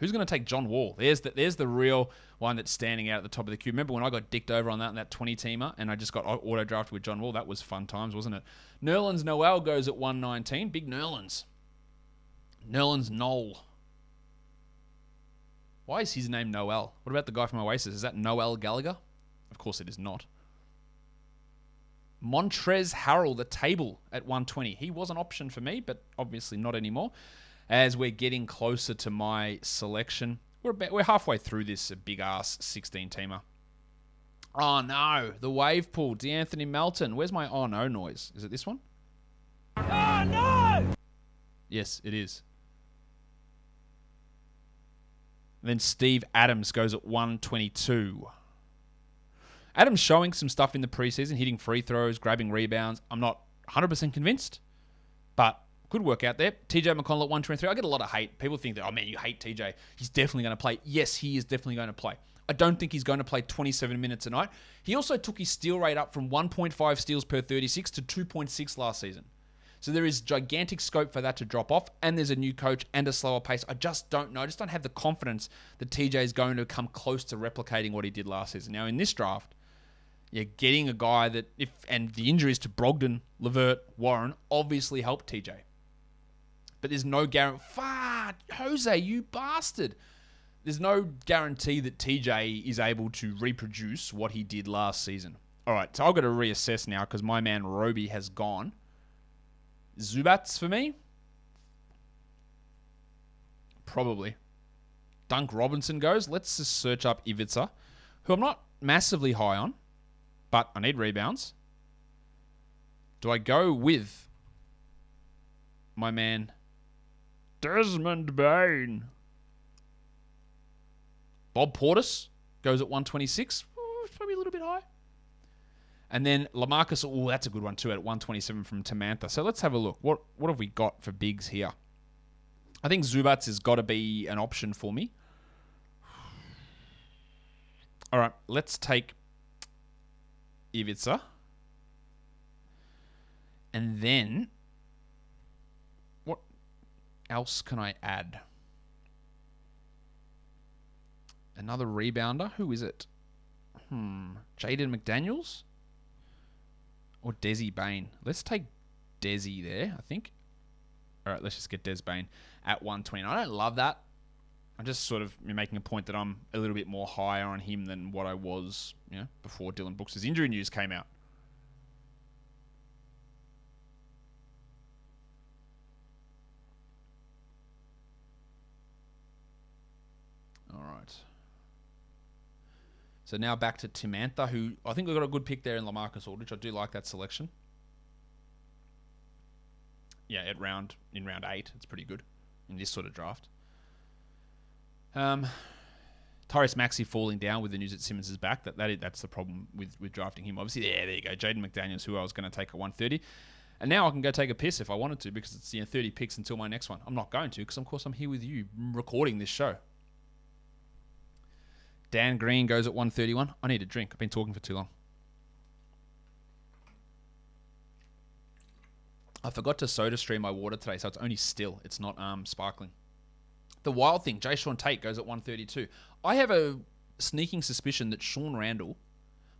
Who's going to take John Wall? There's the real one that's standing out at the top of the queue. Remember when I got dicked over on that in that 20-teamer and I just got auto-drafted with John Wall? That was fun times, wasn't it? Nerlens Noel goes at 119. Big Nerlens. Nerlens Noel. Why is his name Noel? What about the guy from Oasis? Is that Noel Gallagher? Of course it is not. Montrezl Harrell, the table at 120. He was an option for me, but obviously not anymore. As we're getting closer to my selection, we're halfway through this big-ass 16-teamer. Oh, no. The wave pool. D'Anthony Melton. Where's my oh, no noise? Is it this one? Oh, no! Yes, it is. Then Steve Adams goes at 122. Adams showing some stuff in the preseason, hitting free throws, grabbing rebounds. I'm not 100% convinced, but good work out there. TJ McConnell at 123. I get a lot of hate. People think that, oh man, you hate TJ. He's definitely going to play. Yes, he is definitely going to play. I don't think he's going to play 27 minutes a night. He also took his steal rate up from 1.5 steals per 36 to 2.6 last season. So there is gigantic scope for that to drop off, and there's a new coach and a slower pace. I just don't know. I just don't have the confidence that TJ is going to come close to replicating what he did last season. Now, in this draft, you're getting a guy that, and the injuries to Brogdon, LeVert, Warren, obviously helped TJ. But there's no guarantee. Fuck, Jose, you bastard. There's no guarantee that TJ is able to reproduce what he did last season. All right, so I've got to reassess now because my man Roby has gone. Zubats for me? Probably. Dunk Robinson goes. Let's just search up Ivica, who I'm not massively high on, but I need rebounds. Do I go with my man Desmond Bain? Bob Portis goes at 126. Ooh, probably a little bit high. And then LaMarcus, oh, that's a good one too, at 127 from Tamantha. So let's have a look. What have we got for bigs here? I think Zubats has got to be an option for me. All right, let's take Ivica. And then, what else can I add? Another rebounder. Who is it? Jaden McDaniels? Or Desi Bain. Let's take Desi there, I think. All right, let's just get Des Bain at 129. I don't love that. I'm just sort of making a point that I'm a little bit more higher on him than what I was, you know, before Dylan Brooks' injury news came out. All right. So now back to Tamantha, who I think we've got a good pick there in LaMarcus Aldridge. I do like that selection. Yeah, in round 8, it's pretty good in this sort of draft. Tyrese Maxey falling down with the news that Simmons is back. That's the problem with drafting him. Obviously, yeah, there you go. Jaden McDaniels, who I was going to take at 130. And now I can go take a piss if I wanted to because it's 30 picks until my next one. I'm not going to because, of course, I'm here with you recording this show. Dan Green goes at 131. I need a drink. I've been talking for too long. I forgot to soda stream my water today, so it's only still. It's not sparkling. The wild thing, Jay Sean Tate goes at 132. I have a sneaking suspicion that Shawn Randle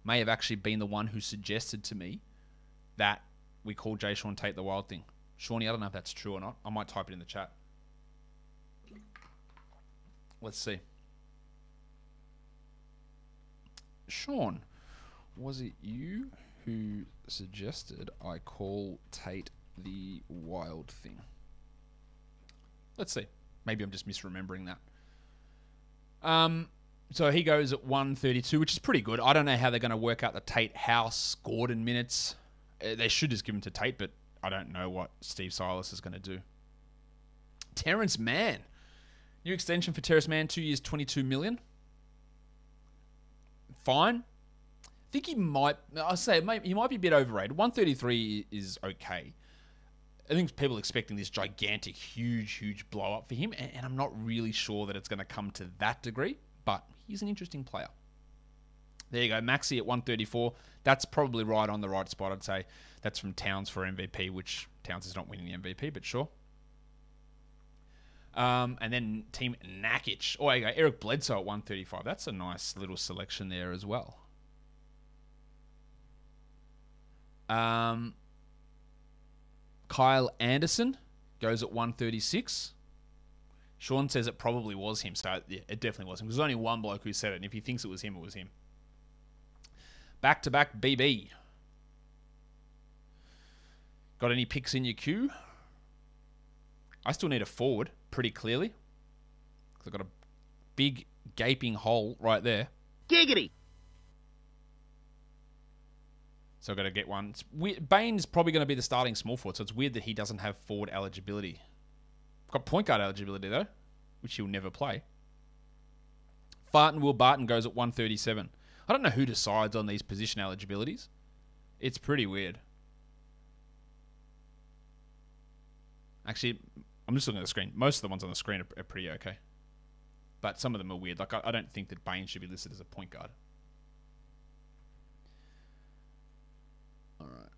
may have actually been the one who suggested to me that we call Jay Sean Tate the wild thing. Shawnee, I don't know if that's true or not. I might type it in the chat. Let's see. Sean, was it you who suggested I call Tate the wild thing? Let's see. Maybe I'm just misremembering that. So he goes at 132, which is pretty good. I don't know how they're going to work out the Tate House Gordon minutes. They should just give him to Tate, but I don't know what Steve Silas is going to do. Terrence Mann. New extension for Terrence Mann, 2 years, $22 million. Fine. I think he might... I'll say he might be a bit overrated. 133 is okay. I think people are expecting this gigantic, huge, huge blow-up for him, and I'm not really sure that it's going to come to that degree, but he's an interesting player. There you go. Maxey at 134. That's probably right on the right spot, I'd say. That's from Towns for MVP, which Towns is not winning the MVP, but sure. And then Team Nakic. Oh, there you go. Eric Bledsoe at 135. That's a nice little selection there as well. Kyle Anderson goes at 136. Sean says it probably was him. So yeah, it definitely was him. There's only one bloke who said it, and if he thinks it was him, it was him. Back-to-back BB. Got any picks in your queue? I still need a forward, pretty clearly. Because I've got a big gaping hole right there. Giggity! So I've got to get one. Bane's probably going to be the starting small forward, so it's weird that he doesn't have forward eligibility. I've got point guard eligibility, though, which he'll never play. Will Barton goes at 137. I don't know who decides on these position eligibilities. It's pretty weird. Actually, I'm just looking at the screen. Most of the ones on the screen are pretty okay. But some of them are weird. Like, I don't think that Bane should be listed as a point guard. All right.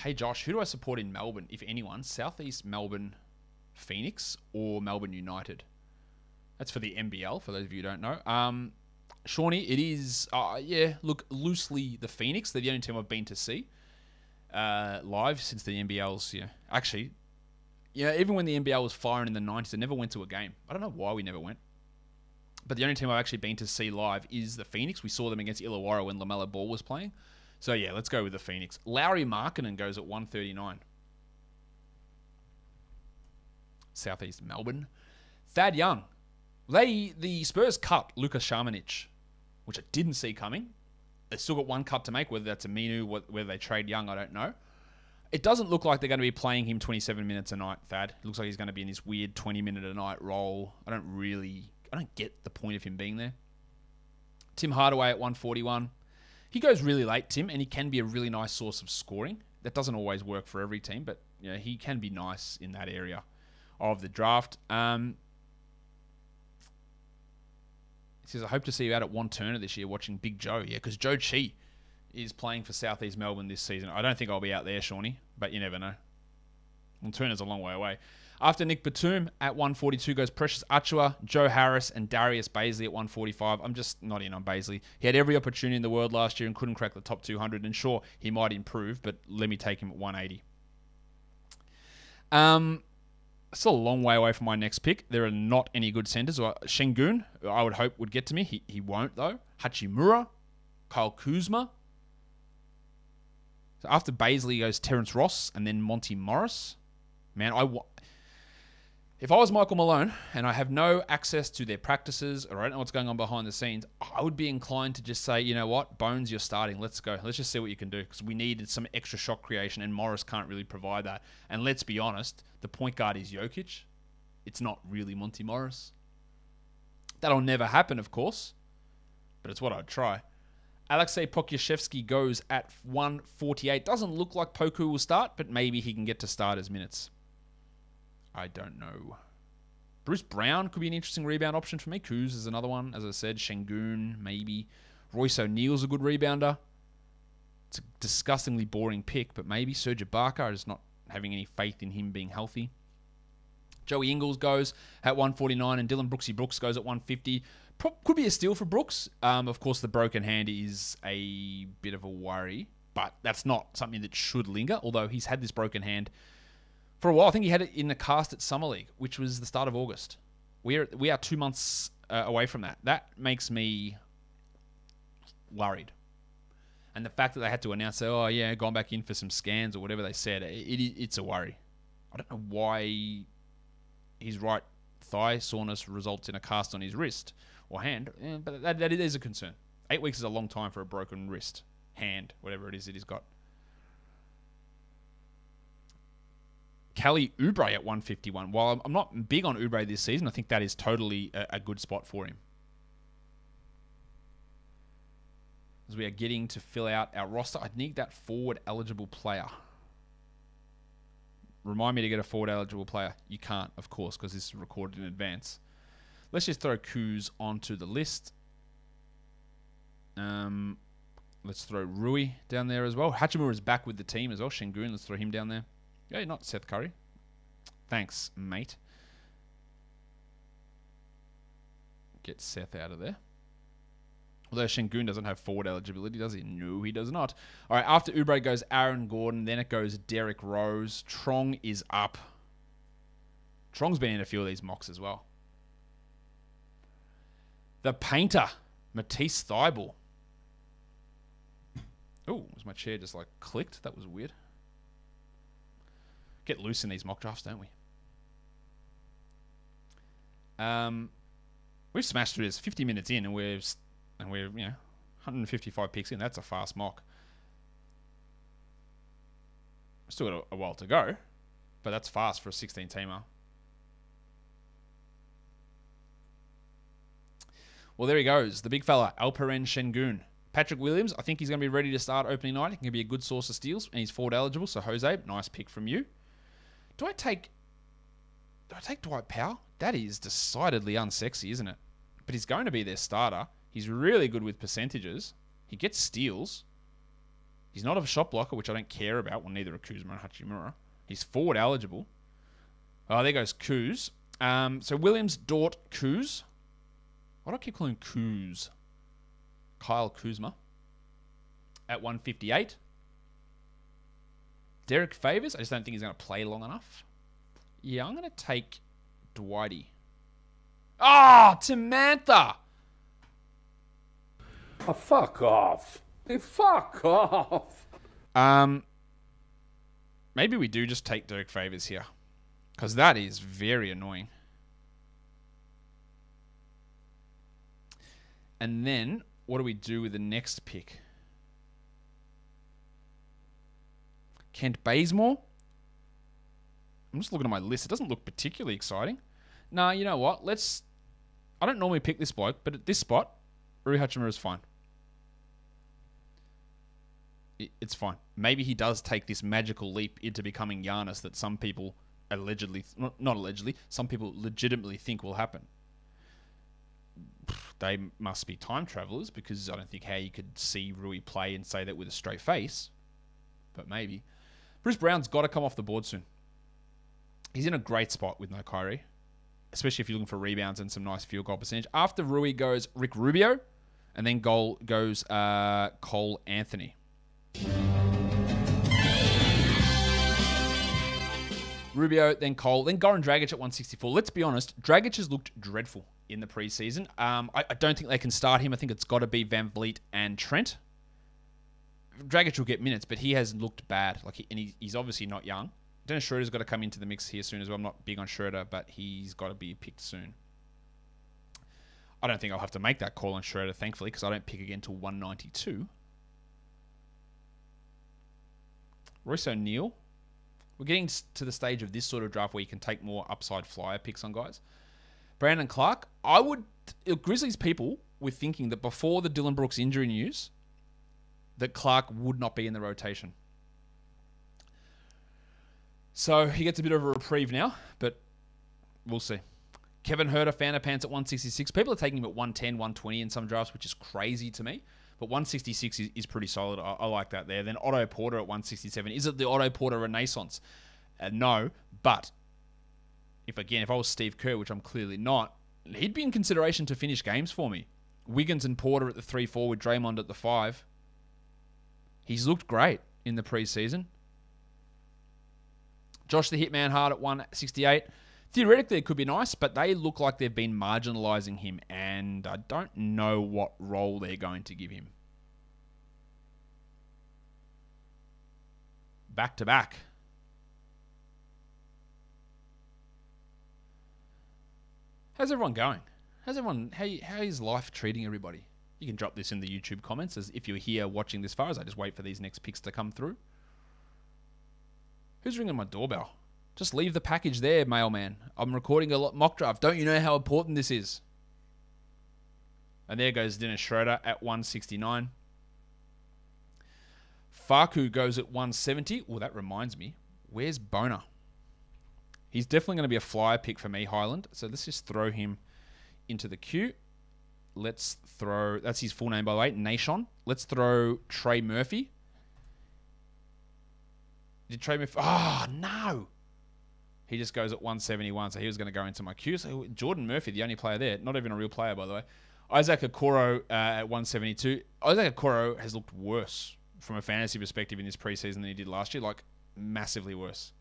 Hey, Josh, who do I support in Melbourne, if anyone? Southeast Melbourne Phoenix or Melbourne United? That's for the NBL, for those of you who don't know. Shawnee, it is, yeah, look, loosely the Phoenix. They're the only team I've been to see live since the NBL's, yeah. Actually, yeah, even when the NBL was firing in the 90s, I never went to a game. I don't know why we never went. But the only team I've actually been to see live is the Phoenix. We saw them against Illawarra when LaMelo Ball was playing. So, yeah, let's go with the Phoenix. Lowry Markkanen goes at 139. Southeast Melbourne. Thad Young. The Spurs cut Luka Šamanić, which I didn't see coming. They've still got one cut to make, whether that's Aminu, whether they trade Young, I don't know. It doesn't look like they're going to be playing him 27 minutes a night, Thad. It looks like he's going to be in this weird 20-minute-a-night role. I don't get the point of him being there. Tim Hardaway at 141. He goes really late, Tim, and he can be a really nice source of scoring. That doesn't always work for every team, but you know, he can be nice in that area of the draft. He says, I hope to see you out at One Turner this year watching Big Joe. Yeah, because Joe Chi is playing for Southeast Melbourne this season. I don't think I'll be out there, Shawnee, but you never know. One Turner's a long way away. After Nick Batum at 142 goes Precious Achiuwa, Joe Harris, and Darius Bazley at 145. I'm just not in on Bazley. He had every opportunity in the world last year and couldn't crack the top 200. And sure, he might improve, but let me take him at 180. Still a long way away from my next pick. There are not any good centers. Şengün, I would hope, would get to me. He won't, though. Hachimura, Kyle Kuzma. So after Bazley goes Terrence Ross and then Monty Morris. Man, if I was Michael Malone and I have no access to their practices or I don't know what's going on behind the scenes, I would be inclined to just say, you know what, Bones, you're starting. Let's go. Let's just see what you can do because we needed some extra shot creation and Morris can't really provide that. And let's be honest, the point guard is Jokic. It's not really Monty Morris. That'll never happen, of course, but it's what I'd try. Alexei Pokyashevsky goes at 148. Doesn't look like Poku will start, but maybe he can get to start his minutes. I don't know. Bruce Brown could be an interesting rebound option for me. Kuz is another one. As I said, Şengün, maybe. Royce O'Neal's a good rebounder. It's a disgustingly boring pick, but maybe. Serge Ibaka, I'm just not having any faith in him being healthy. Joey Ingles goes at 149, and Dylan Brooksy-Brooks goes at 150. Could be a steal for Brooks. Of course, the broken hand is a bit of a worry, but that's not something that should linger, although he's had this broken hand for a while. I think he had it in the cast at Summer League, which was the start of August. We are 2 months away from that. That makes me worried. And the fact that they had to announce, oh, yeah, gone back in for some scans or whatever they said, it's a worry. I don't know why his right thigh soreness results in a cast on his wrist or hand, but that is a concern. 8 weeks is a long time for a broken wrist, hand, whatever it is got. Kelly Oubre at 151. While I'm not big on Oubre this season, I think that is totally a good spot for him. As we are getting to fill out our roster, I'd need that forward eligible player. Remind me to get a forward eligible player. You can't, of course, because this is recorded in advance. Let's just throw Kuz onto the list. Let's throw Rui down there as well. Hachimura's back with the team as well. Şengün, let's throw him down there. Yeah, not Seth Curry. Thanks, mate. Get Seth out of there. Although Şengün doesn't have forward eligibility, does he? No, he does not. All right, after Oubre goes Aaron Gordon. Then it goes Derrick Rose. Trong is up. Trong's been in a few of these mocks as well. The painter, Matisse Thybulle. Oh, was my chair just like clicked? That was weird. Get loose in these mock drafts, don't we? We've smashed through this 50 minutes in, and we're you know 155 picks in. That's a fast mock. Still got a while to go, but that's fast for a 16-teamer. Well, there he goes. The big fella, Alperen Şengün. Patrick Williams, I think he's going to be ready to start opening night. He can be a good source of steals, and he's forward eligible. So, Jose, nice pick from you. Do I take Dwight Powell? That is decidedly unsexy, isn't it? But he's going to be their starter. He's really good with percentages. He gets steals. He's not a shot blocker, which I don't care about. Well, neither are Kuzma and Hachimura. He's forward eligible. Oh, there goes Kuz. So, Williams, Dort, Kuz. Why do I keep calling him Kuz? Kyle Kuzma at 158. Derek Favors. I just don't think he's going to play long enough. Yeah, I'm going to take Dwighty. Oh, Tamantha. Oh, fuck off. Hey, fuck off. Maybe we do just take Derek Favors here, because that is very annoying. And then, what do we do with the next pick? Kent Bazemore? I'm just looking at my list. It doesn't look particularly exciting. Nah, you know what? Let's... I don't normally pick this bloke, but at this spot, Rui Hachimura is fine. It's fine. Maybe he does take this magical leap into becoming Giannis that some people allegedly... Not allegedly. Some people legitimately think will happen. They must be time travelers, because I don't think how you could see Rui play and say that with a straight face. But maybe. Bruce Brown's got to come off the board soon. He's in a great spot with no Kyrie, especially if you're looking for rebounds and some nice field goal percentage. After Rui goes Rick Rubio, and then goal goes Cole Anthony. Rubio, then Cole, then Goran Dragic at 164. Let's be honest, Dragic has looked dreadful in the preseason. I don't think they can start him. I think it's got to be Van Vliet and Trent. Dragic will get minutes, but he has looked bad. Like, he's obviously not young. Dennis Schroeder's got to come into the mix here soon as well. I'm not big on Schroeder, but he's got to be picked soon. I don't think I'll have to make that call on Schroeder, thankfully, because I don't pick again till 192. Royce O'Neal. We're getting to the stage of this sort of draft where you can take more upside flyer picks on guys. Brandon Clark. Grizzlies people were thinking that before the Dillon Brooks injury news, that Clark would not be in the rotation. So he gets a bit of a reprieve now, but we'll see. Kevin Huerter, Fanta Pants at 166. People are taking him at 110, 120 in some drafts, which is crazy to me. But 166 is pretty solid. I like that there. Then Otto Porter at 167. Is it the Otto Porter renaissance? No, but if I was Steve Kerr, which I'm clearly not, he'd be in consideration to finish games for me. Wiggins and Porter at the 3-4 with Draymond at the 5. He's looked great in the preseason. Josh the Hitman Hart at 168. Theoretically, it could be nice, but they look like they've been marginalising him, and I don't know what role they're going to give him. Back to back. How's everyone going? How is life treating everybody? You can drop this in the YouTube comments as if you're here watching this far, as I just wait for these next picks to come through. Who's ringing my doorbell? Just leave the package there, mailman. I'm recording a mock draft. Don't you know how important this is? And there goes Dennis Schroeder at 169. Faku goes at 170. Well, that reminds me. Where's Boner? He's definitely going to be a flyer pick for me, Highland. So let's just throw him into the queue. Let's throw... That's his full name, by the way. Nation. Let's throw Trey Murphy. Did Trey Murphy... Oh, no! He just goes at 171, so he was going to go into my queue. So Jordan Murphy, the only player there. Not even a real player, by the way. Isaac Okoro at 172. Isaac Okoro has looked worse from a fantasy perspective in this preseason than he did last year. Like, massively worse.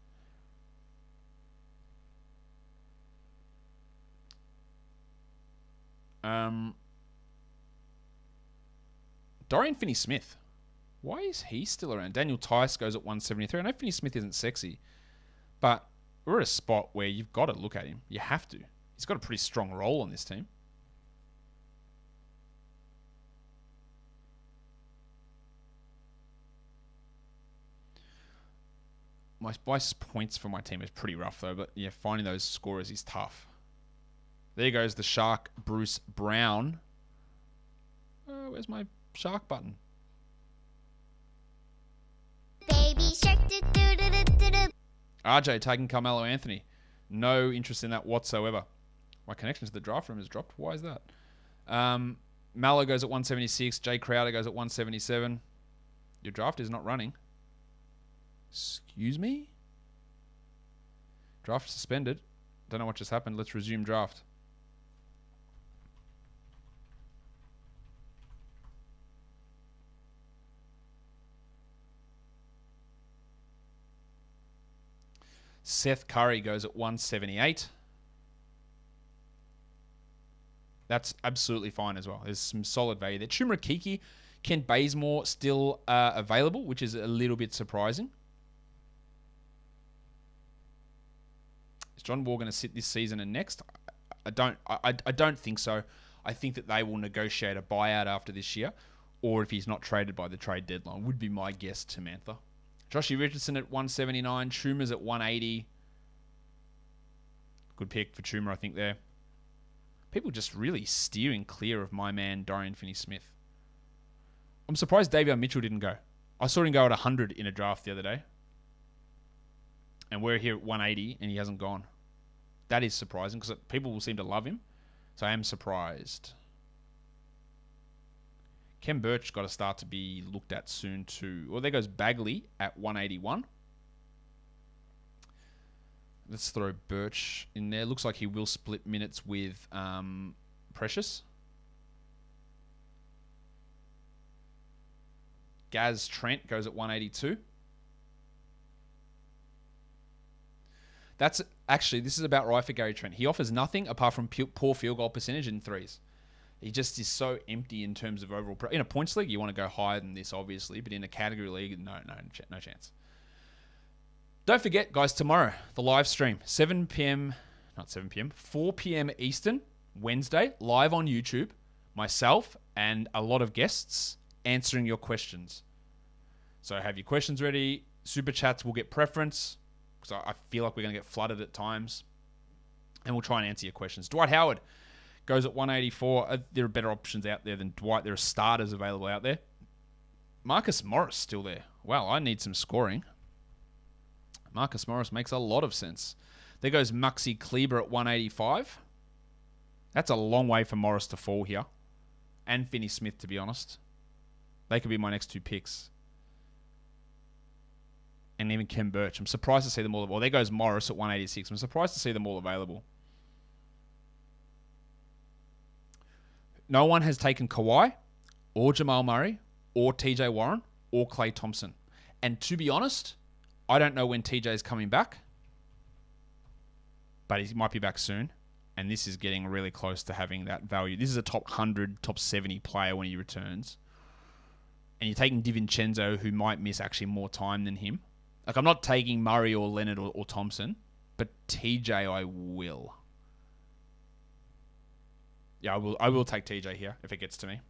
Dorian Finney-Smith. Why is he still around? Daniel Tice goes at 173. I know Finney-Smith isn't sexy, but we're at a spot where you've got to look at him. You have to. He's got a pretty strong role on this team. My points for my team is pretty rough, though. But, yeah, finding those scorers is tough. There goes the Shark, Bruce Brown. Where's my Shark button? Baby Shark. RJ taking Carmelo Anthony. No interest in that whatsoever. My connection to the draft room has dropped. Why is that? Mallow goes at 176. Jay Crowder goes at 177. Your draft is not running. Excuse me? Draft suspended. Don't know what just happened. Let's resume draft. Seth Curry goes at 178. That's absolutely fine as well. There's some solid value there. Chuma Kiki, Kent Bazemore still available, which is a little bit surprising. Is John Wall going to sit this season and next? I don't think so. I think that they will negotiate a buyout after this year, or if he's not traded by the trade deadline, would be my guess, Tamantha. Joshie Richardson at 179. Trumer's at 180. Good pick for Trumer, I think, there. People just really steering clear of my man, Dorian Finney-Smith. I'm surprised Davion Mitchell didn't go. I saw him go at 100 in a draft the other day. And we're here at 180, and he hasn't gone. That is surprising, because people will seem to love him. So I am surprised. Kem Birch got to start to be looked at soon too. Well, there goes Bagley at 181. Let's throw Birch in there. Looks like he will split minutes with Precious. Gaz Trent goes at 182. That's actually, this is about right for Gary Trent. He offers nothing apart from poor field goal percentage and threes. He just is so empty in terms of overall... In a points league, you want to go higher than this, obviously. But in a category league, no chance. Don't forget, guys, tomorrow, the live stream. 7 p.m. Not 7 p.m. 4 p.m. Eastern, Wednesday, live on YouTube. Myself and a lot of guests answering your questions. So have your questions ready. Super chats will get preference, because I feel like we're going to get flooded at times. And we'll try and answer your questions. Dwight Howard goes at 184. There are better options out there than Dwight. There are starters available out there. Marcus Morris still there. Wow, I need some scoring. Marcus Morris makes a lot of sense. There goes Maxi Kleber at 185. That's a long way for Morris to fall here. And Finney-Smith, to be honest. They could be my next two picks. And even Kem Birch. I'm surprised to see them all available. There goes Morris at 186. I'm surprised to see them all available. No one has taken Kawhi or Jamal Murray or TJ Warren or Klay Thompson. And to be honest, I don't know when TJ is coming back, but he might be back soon. And this is getting really close to having that value. This is a top 100, top 70 player when he returns. And you're taking DiVincenzo, who might miss actually more time than him. Like, I'm not taking Murray or Leonard or Thompson, but TJ I will. Yeah, I will take TJ here if it gets to me.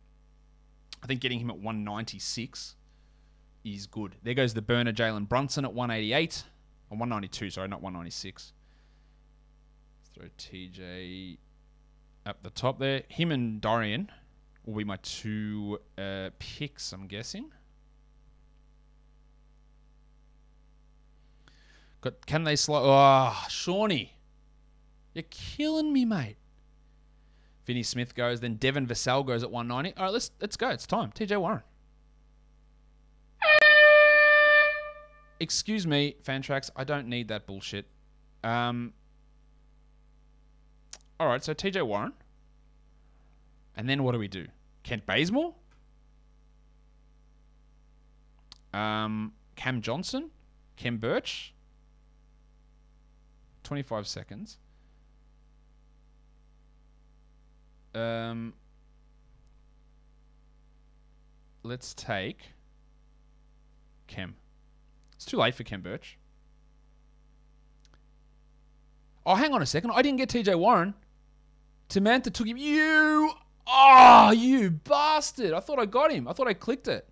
I think getting him at 196 is good. There goes the burner Jalen Brunson at 188. Or 192, sorry, not 196. Let's throw TJ up the top there. Him and Dorian will be my two picks, I'm guessing. Can they slow... Oh, Shawnee. You're killing me, mate. Vinny Smith goes. Then Devin Vassell goes at 190. All right, let's go. It's time. TJ Warren. Excuse me, Fantrax. I don't need that bullshit. All right, so TJ Warren. And then what do we do? Kent Bazemore? Cam Johnson? Kem Birch? 25 seconds. Let's take Kem. It's too late for Kem Birch. Oh, hang on a second. I didn't get TJ Warren. Tamantha took him. You bastard. I thought I got him. I thought I clicked it.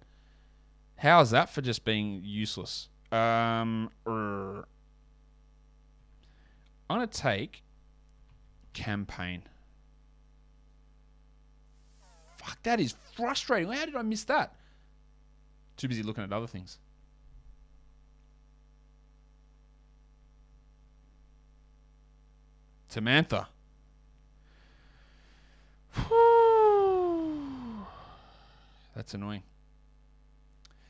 How's that for just being useless? I'm going to take campaign. Fuck, that is frustrating. How did I miss that? Too busy looking at other things. Tamantha. That's annoying.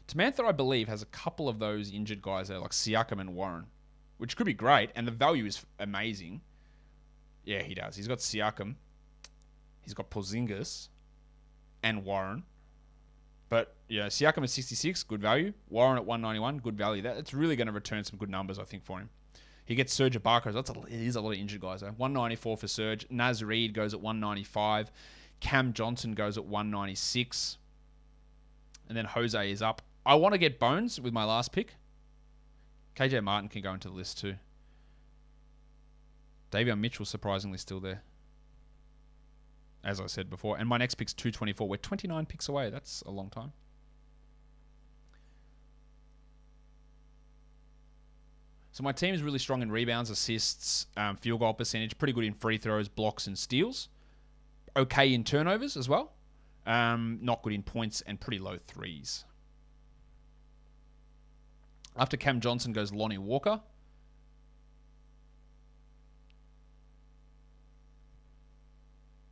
Tamantha, I believe, has a couple of those injured guys there, like Siakam and Warren, which could be great, and the value is amazing. Yeah, he does. He's got Siakam. He's got Porzingis and Warren. But, yeah, Siakam at 66, good value. Warren at 191, good value. That's really going to return some good numbers, I think, for him. He gets Serge Ibaka. It is a lot of injured guys, though. 194 for Serge. Naz Reid goes at 195. Cam Johnson goes at 196. And then Jose is up. I want to get Bones with my last pick. KJ Martin can go into the list too. Davion Mitchell, surprisingly, still there. As I said before. And my next pick's 224. We're 29 picks away. That's a long time. So my team is really strong in rebounds, assists, field goal percentage, pretty good in free throws, blocks, and steals. Okay in turnovers as well. Not good in points and pretty low threes. After Cam Johnson goes Lonnie Walker.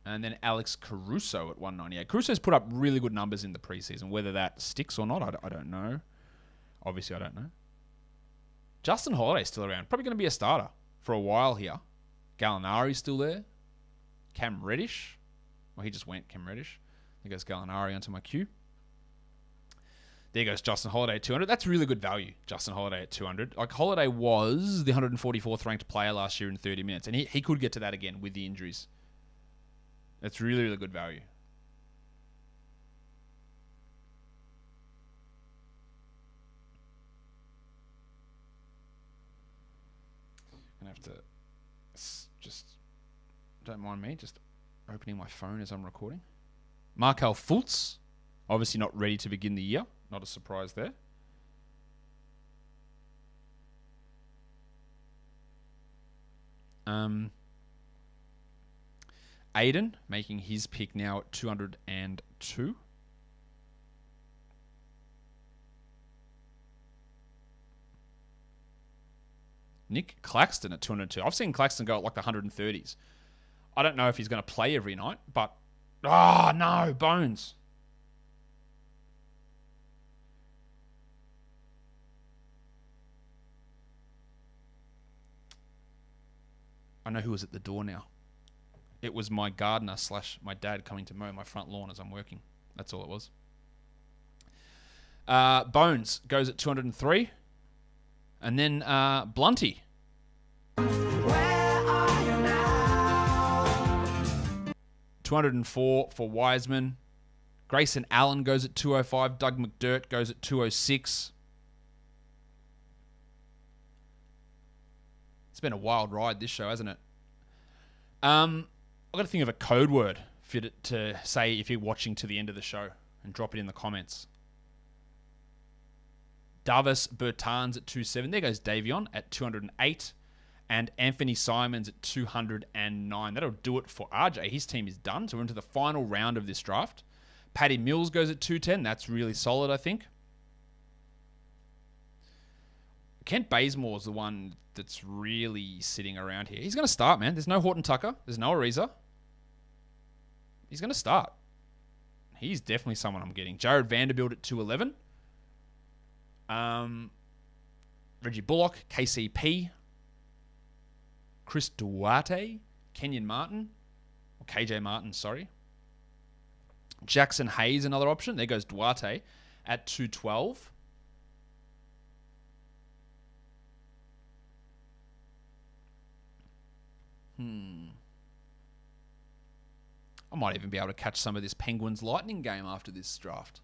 And then Alex Caruso at 198. Caruso's put up really good numbers in the preseason. Whether that sticks or not, I don't know. Obviously, I don't know. Justin Holiday's still around. Probably going to be a starter for a while here. Gallinari's still there. Cam Reddish. Well, he just went, Cam Reddish. There goes Gallinari onto my queue. There goes Justin Holiday at 200. That's really good value, Justin Holiday at 200. Like, Holiday was the 144th ranked player last year in 30 minutes, and he could get to that again with the injuries. That's really, really good value. I'm going to have to just... Don't mind me, just opening my phone as I'm recording. Markel Fultz, obviously not ready to begin the year. Not a surprise there. Aiden making his pick now at 202. Nick Claxton at 202. I've seen Claxton go at like the 130s. I don't know if he's going to play every night, but... Oh, no, Bones. I know who was at the door now. It was my gardener / my dad coming to mow my front lawn as I'm working. That's all it was. Bones goes at 203. And then Blunty. Where are you now? 204 for Wiseman. Grayson Allen goes at 205. Doug McDirt goes at 206. It's been a wild ride, this show, hasn't it? I've got to think of a code word to say if you're watching to the end of the show and drop it in the comments. Davis Bertans at 207. There goes Davion at 208. And Anthony Simons at 209. That'll do it for RJ. His team is done. So we're into the final round of this draft. Patty Mills goes at 210. That's really solid, I think. Kent Bazemore is the one that's really sitting around here. He's going to start, man. There's no Horton Tucker. There's no Ariza. he's going to start. He's definitely someone I'm getting. Jared Vanderbilt at 211. Reggie Bullock, KCP, Chris Duarte, Kenyon Martin, or KJ Martin, sorry. Jackson Hayes, another option. There goes Duarte at 212. I might even be able to catch some of this Penguins Lightning game after this draft.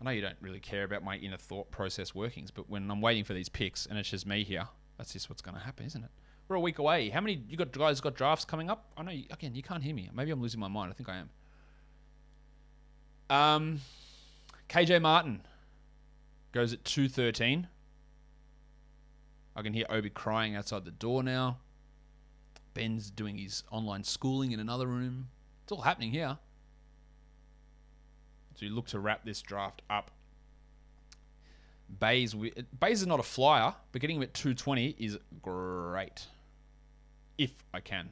I know you don't really care about my inner thought process workings, but when I'm waiting for these picks and it's just me here, that's just what's going to happen, isn't it? We're a week away. How many you got guys got drafts coming up? I know, again, you can't hear me. Maybe I'm losing my mind. I think I am. KJ Martin goes at 213. I can hear Obi crying outside the door now. Ben's doing his online schooling in another room. It's all happening here. So you look to wrap this draft up. Bays is not a flyer, but getting him at 220 is great. If I can.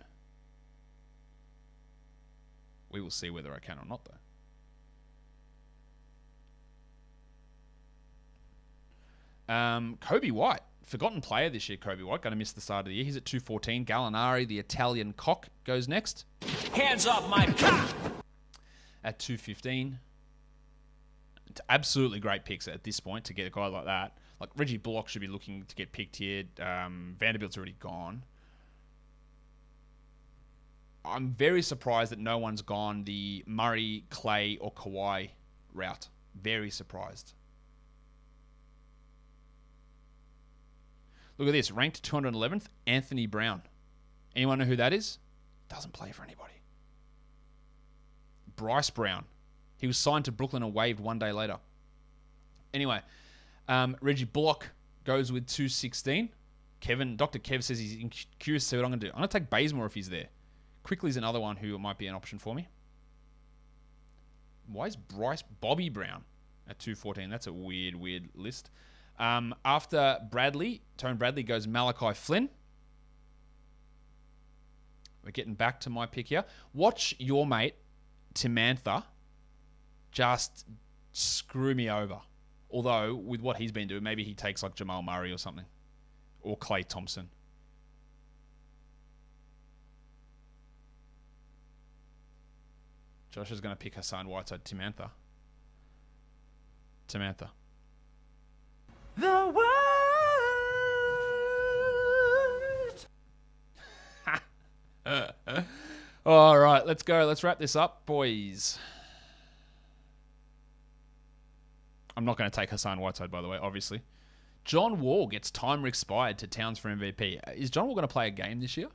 We will see whether I can or not, though. Kobe White, forgotten player this year. Kobe White, going to miss the start of the year. He's at 214. Gallinari, the Italian cock, goes next. Hands off my cock! At 215. It's absolutely great picks at this point to get a guy like that. Like Reggie Bullock should be looking to get picked here. Vanderbilt's already gone. I'm very surprised that no one's gone the Murray, Clay, or Kawhi route. Very surprised. Look at this, ranked 211th, Anthony Brown. Anyone know who that is? Doesn't play for anybody. Bryce Brown. He was signed to Brooklyn and waived one day later. Anyway, Reggie Bullock goes with 216. Dr. Kev says he's curious to see what I'm going to do. I'm going to take Bazemore if he's there. Quickly's another one who might be an option for me. Why is Bobby Brown at 214? That's a weird list. After Tone Bradley goes Malachi Flynn. We're getting back to my pick here. Watch your mate, Tamantha, just screw me over. Although, with what he's been doing, maybe he takes like Jamal Murray or something. Or Klay Thompson. Josh is going to pick Hassan Whiteside. Tamantha. The world. All right, let's go. Let's wrap this up, boys. I'm not going to take Hassan Whiteside, by the way, obviously. John Wall gets timer expired to Towns for MVP. Is John Wall going to play a game this year?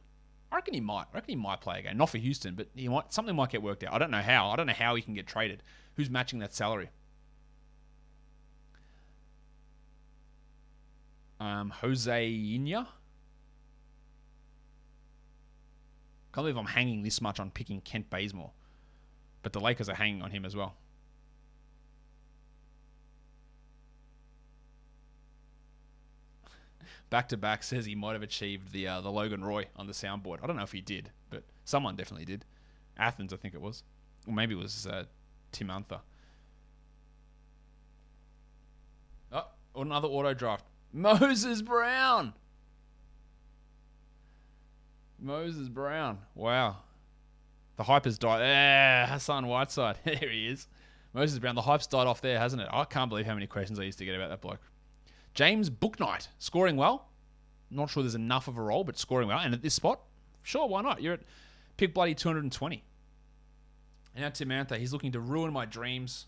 I reckon he might. Play a game. Not for Houston, but he might. Something might get worked out. I don't know how. I don't know how he can get traded. Who's matching that salary? Jose Inya. Can't believe I'm hanging this much on picking Kent Bazemore. But the Lakers are hanging on him as well. Back to Back says he might have achieved the Logan Roy on the soundboard. I don't know if he did, but someone definitely did. Athens, I think it was. Or maybe it was Timantha. Oh, another auto draft. Moses Brown. Wow. The hype has died. Hassan Whiteside. There he is. Moses Brown. The hype's died off there, hasn't it? I can't believe how many questions I used to get about that bloke. James Bouknight. Scoring well. Not sure there's enough of a role, but scoring well. And at this spot, sure, why not? You're at pick bloody 220. And now Tamantha. He's looking to ruin my dreams.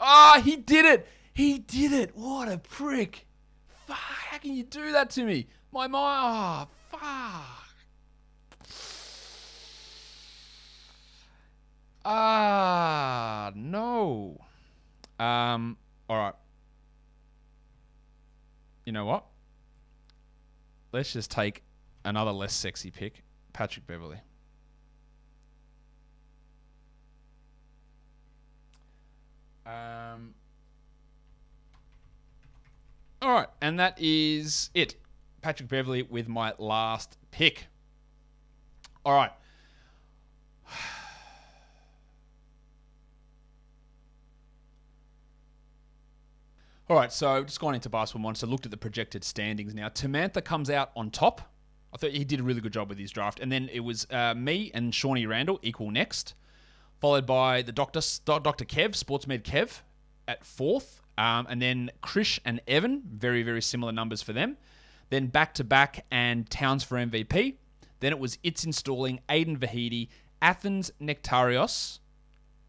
Ah, he did it. He did it. What a prick. Fuck. How can you do that to me? Fuck. No. All right. You know what? Let's just take another less sexy pick. Patrick Beverley. All right, and that is it. Patrick Beverley with my last pick. All right. All right, so just gone into Basketball Monster, looked at the projected standings now. Tamantha comes out on top. I thought he did a really good job with his draft. And then it was me and Shawnee Randle equal next, followed by the Dr. Kev, Sportsmed Kev, at fourth. And then Krish and Evan, very, very similar numbers for them. Then back-to-back and Towns for MVP. Then it was It's Installing, Aiden Vahidi, Athens Nektarios,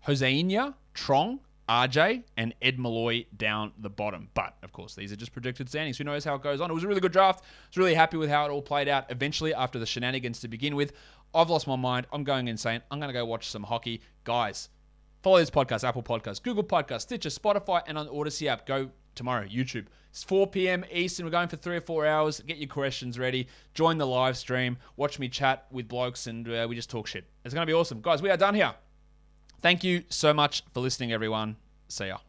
Jose Trong, RJ, and Ed Malloy down the bottom. But, of course, these are just projected standings. Who knows how it goes on? It was a really good draft. I was really happy with how it all played out. Eventually, after the shenanigans to begin with, I've lost my mind. I'm going insane. I'm going to go watch some hockey. Guys, follow this podcast, Apple Podcasts, Google Podcasts, Stitcher, Spotify, and on the Odyssey app. Go tomorrow, YouTube. It's 4 p.m. Eastern. We're going for 3 or 4 hours. Get your questions ready. Join the live stream. Watch me chat with blokes, and we just talk shit. It's going to be awesome. Guys, we are done here. Thank you so much for listening, everyone. See ya.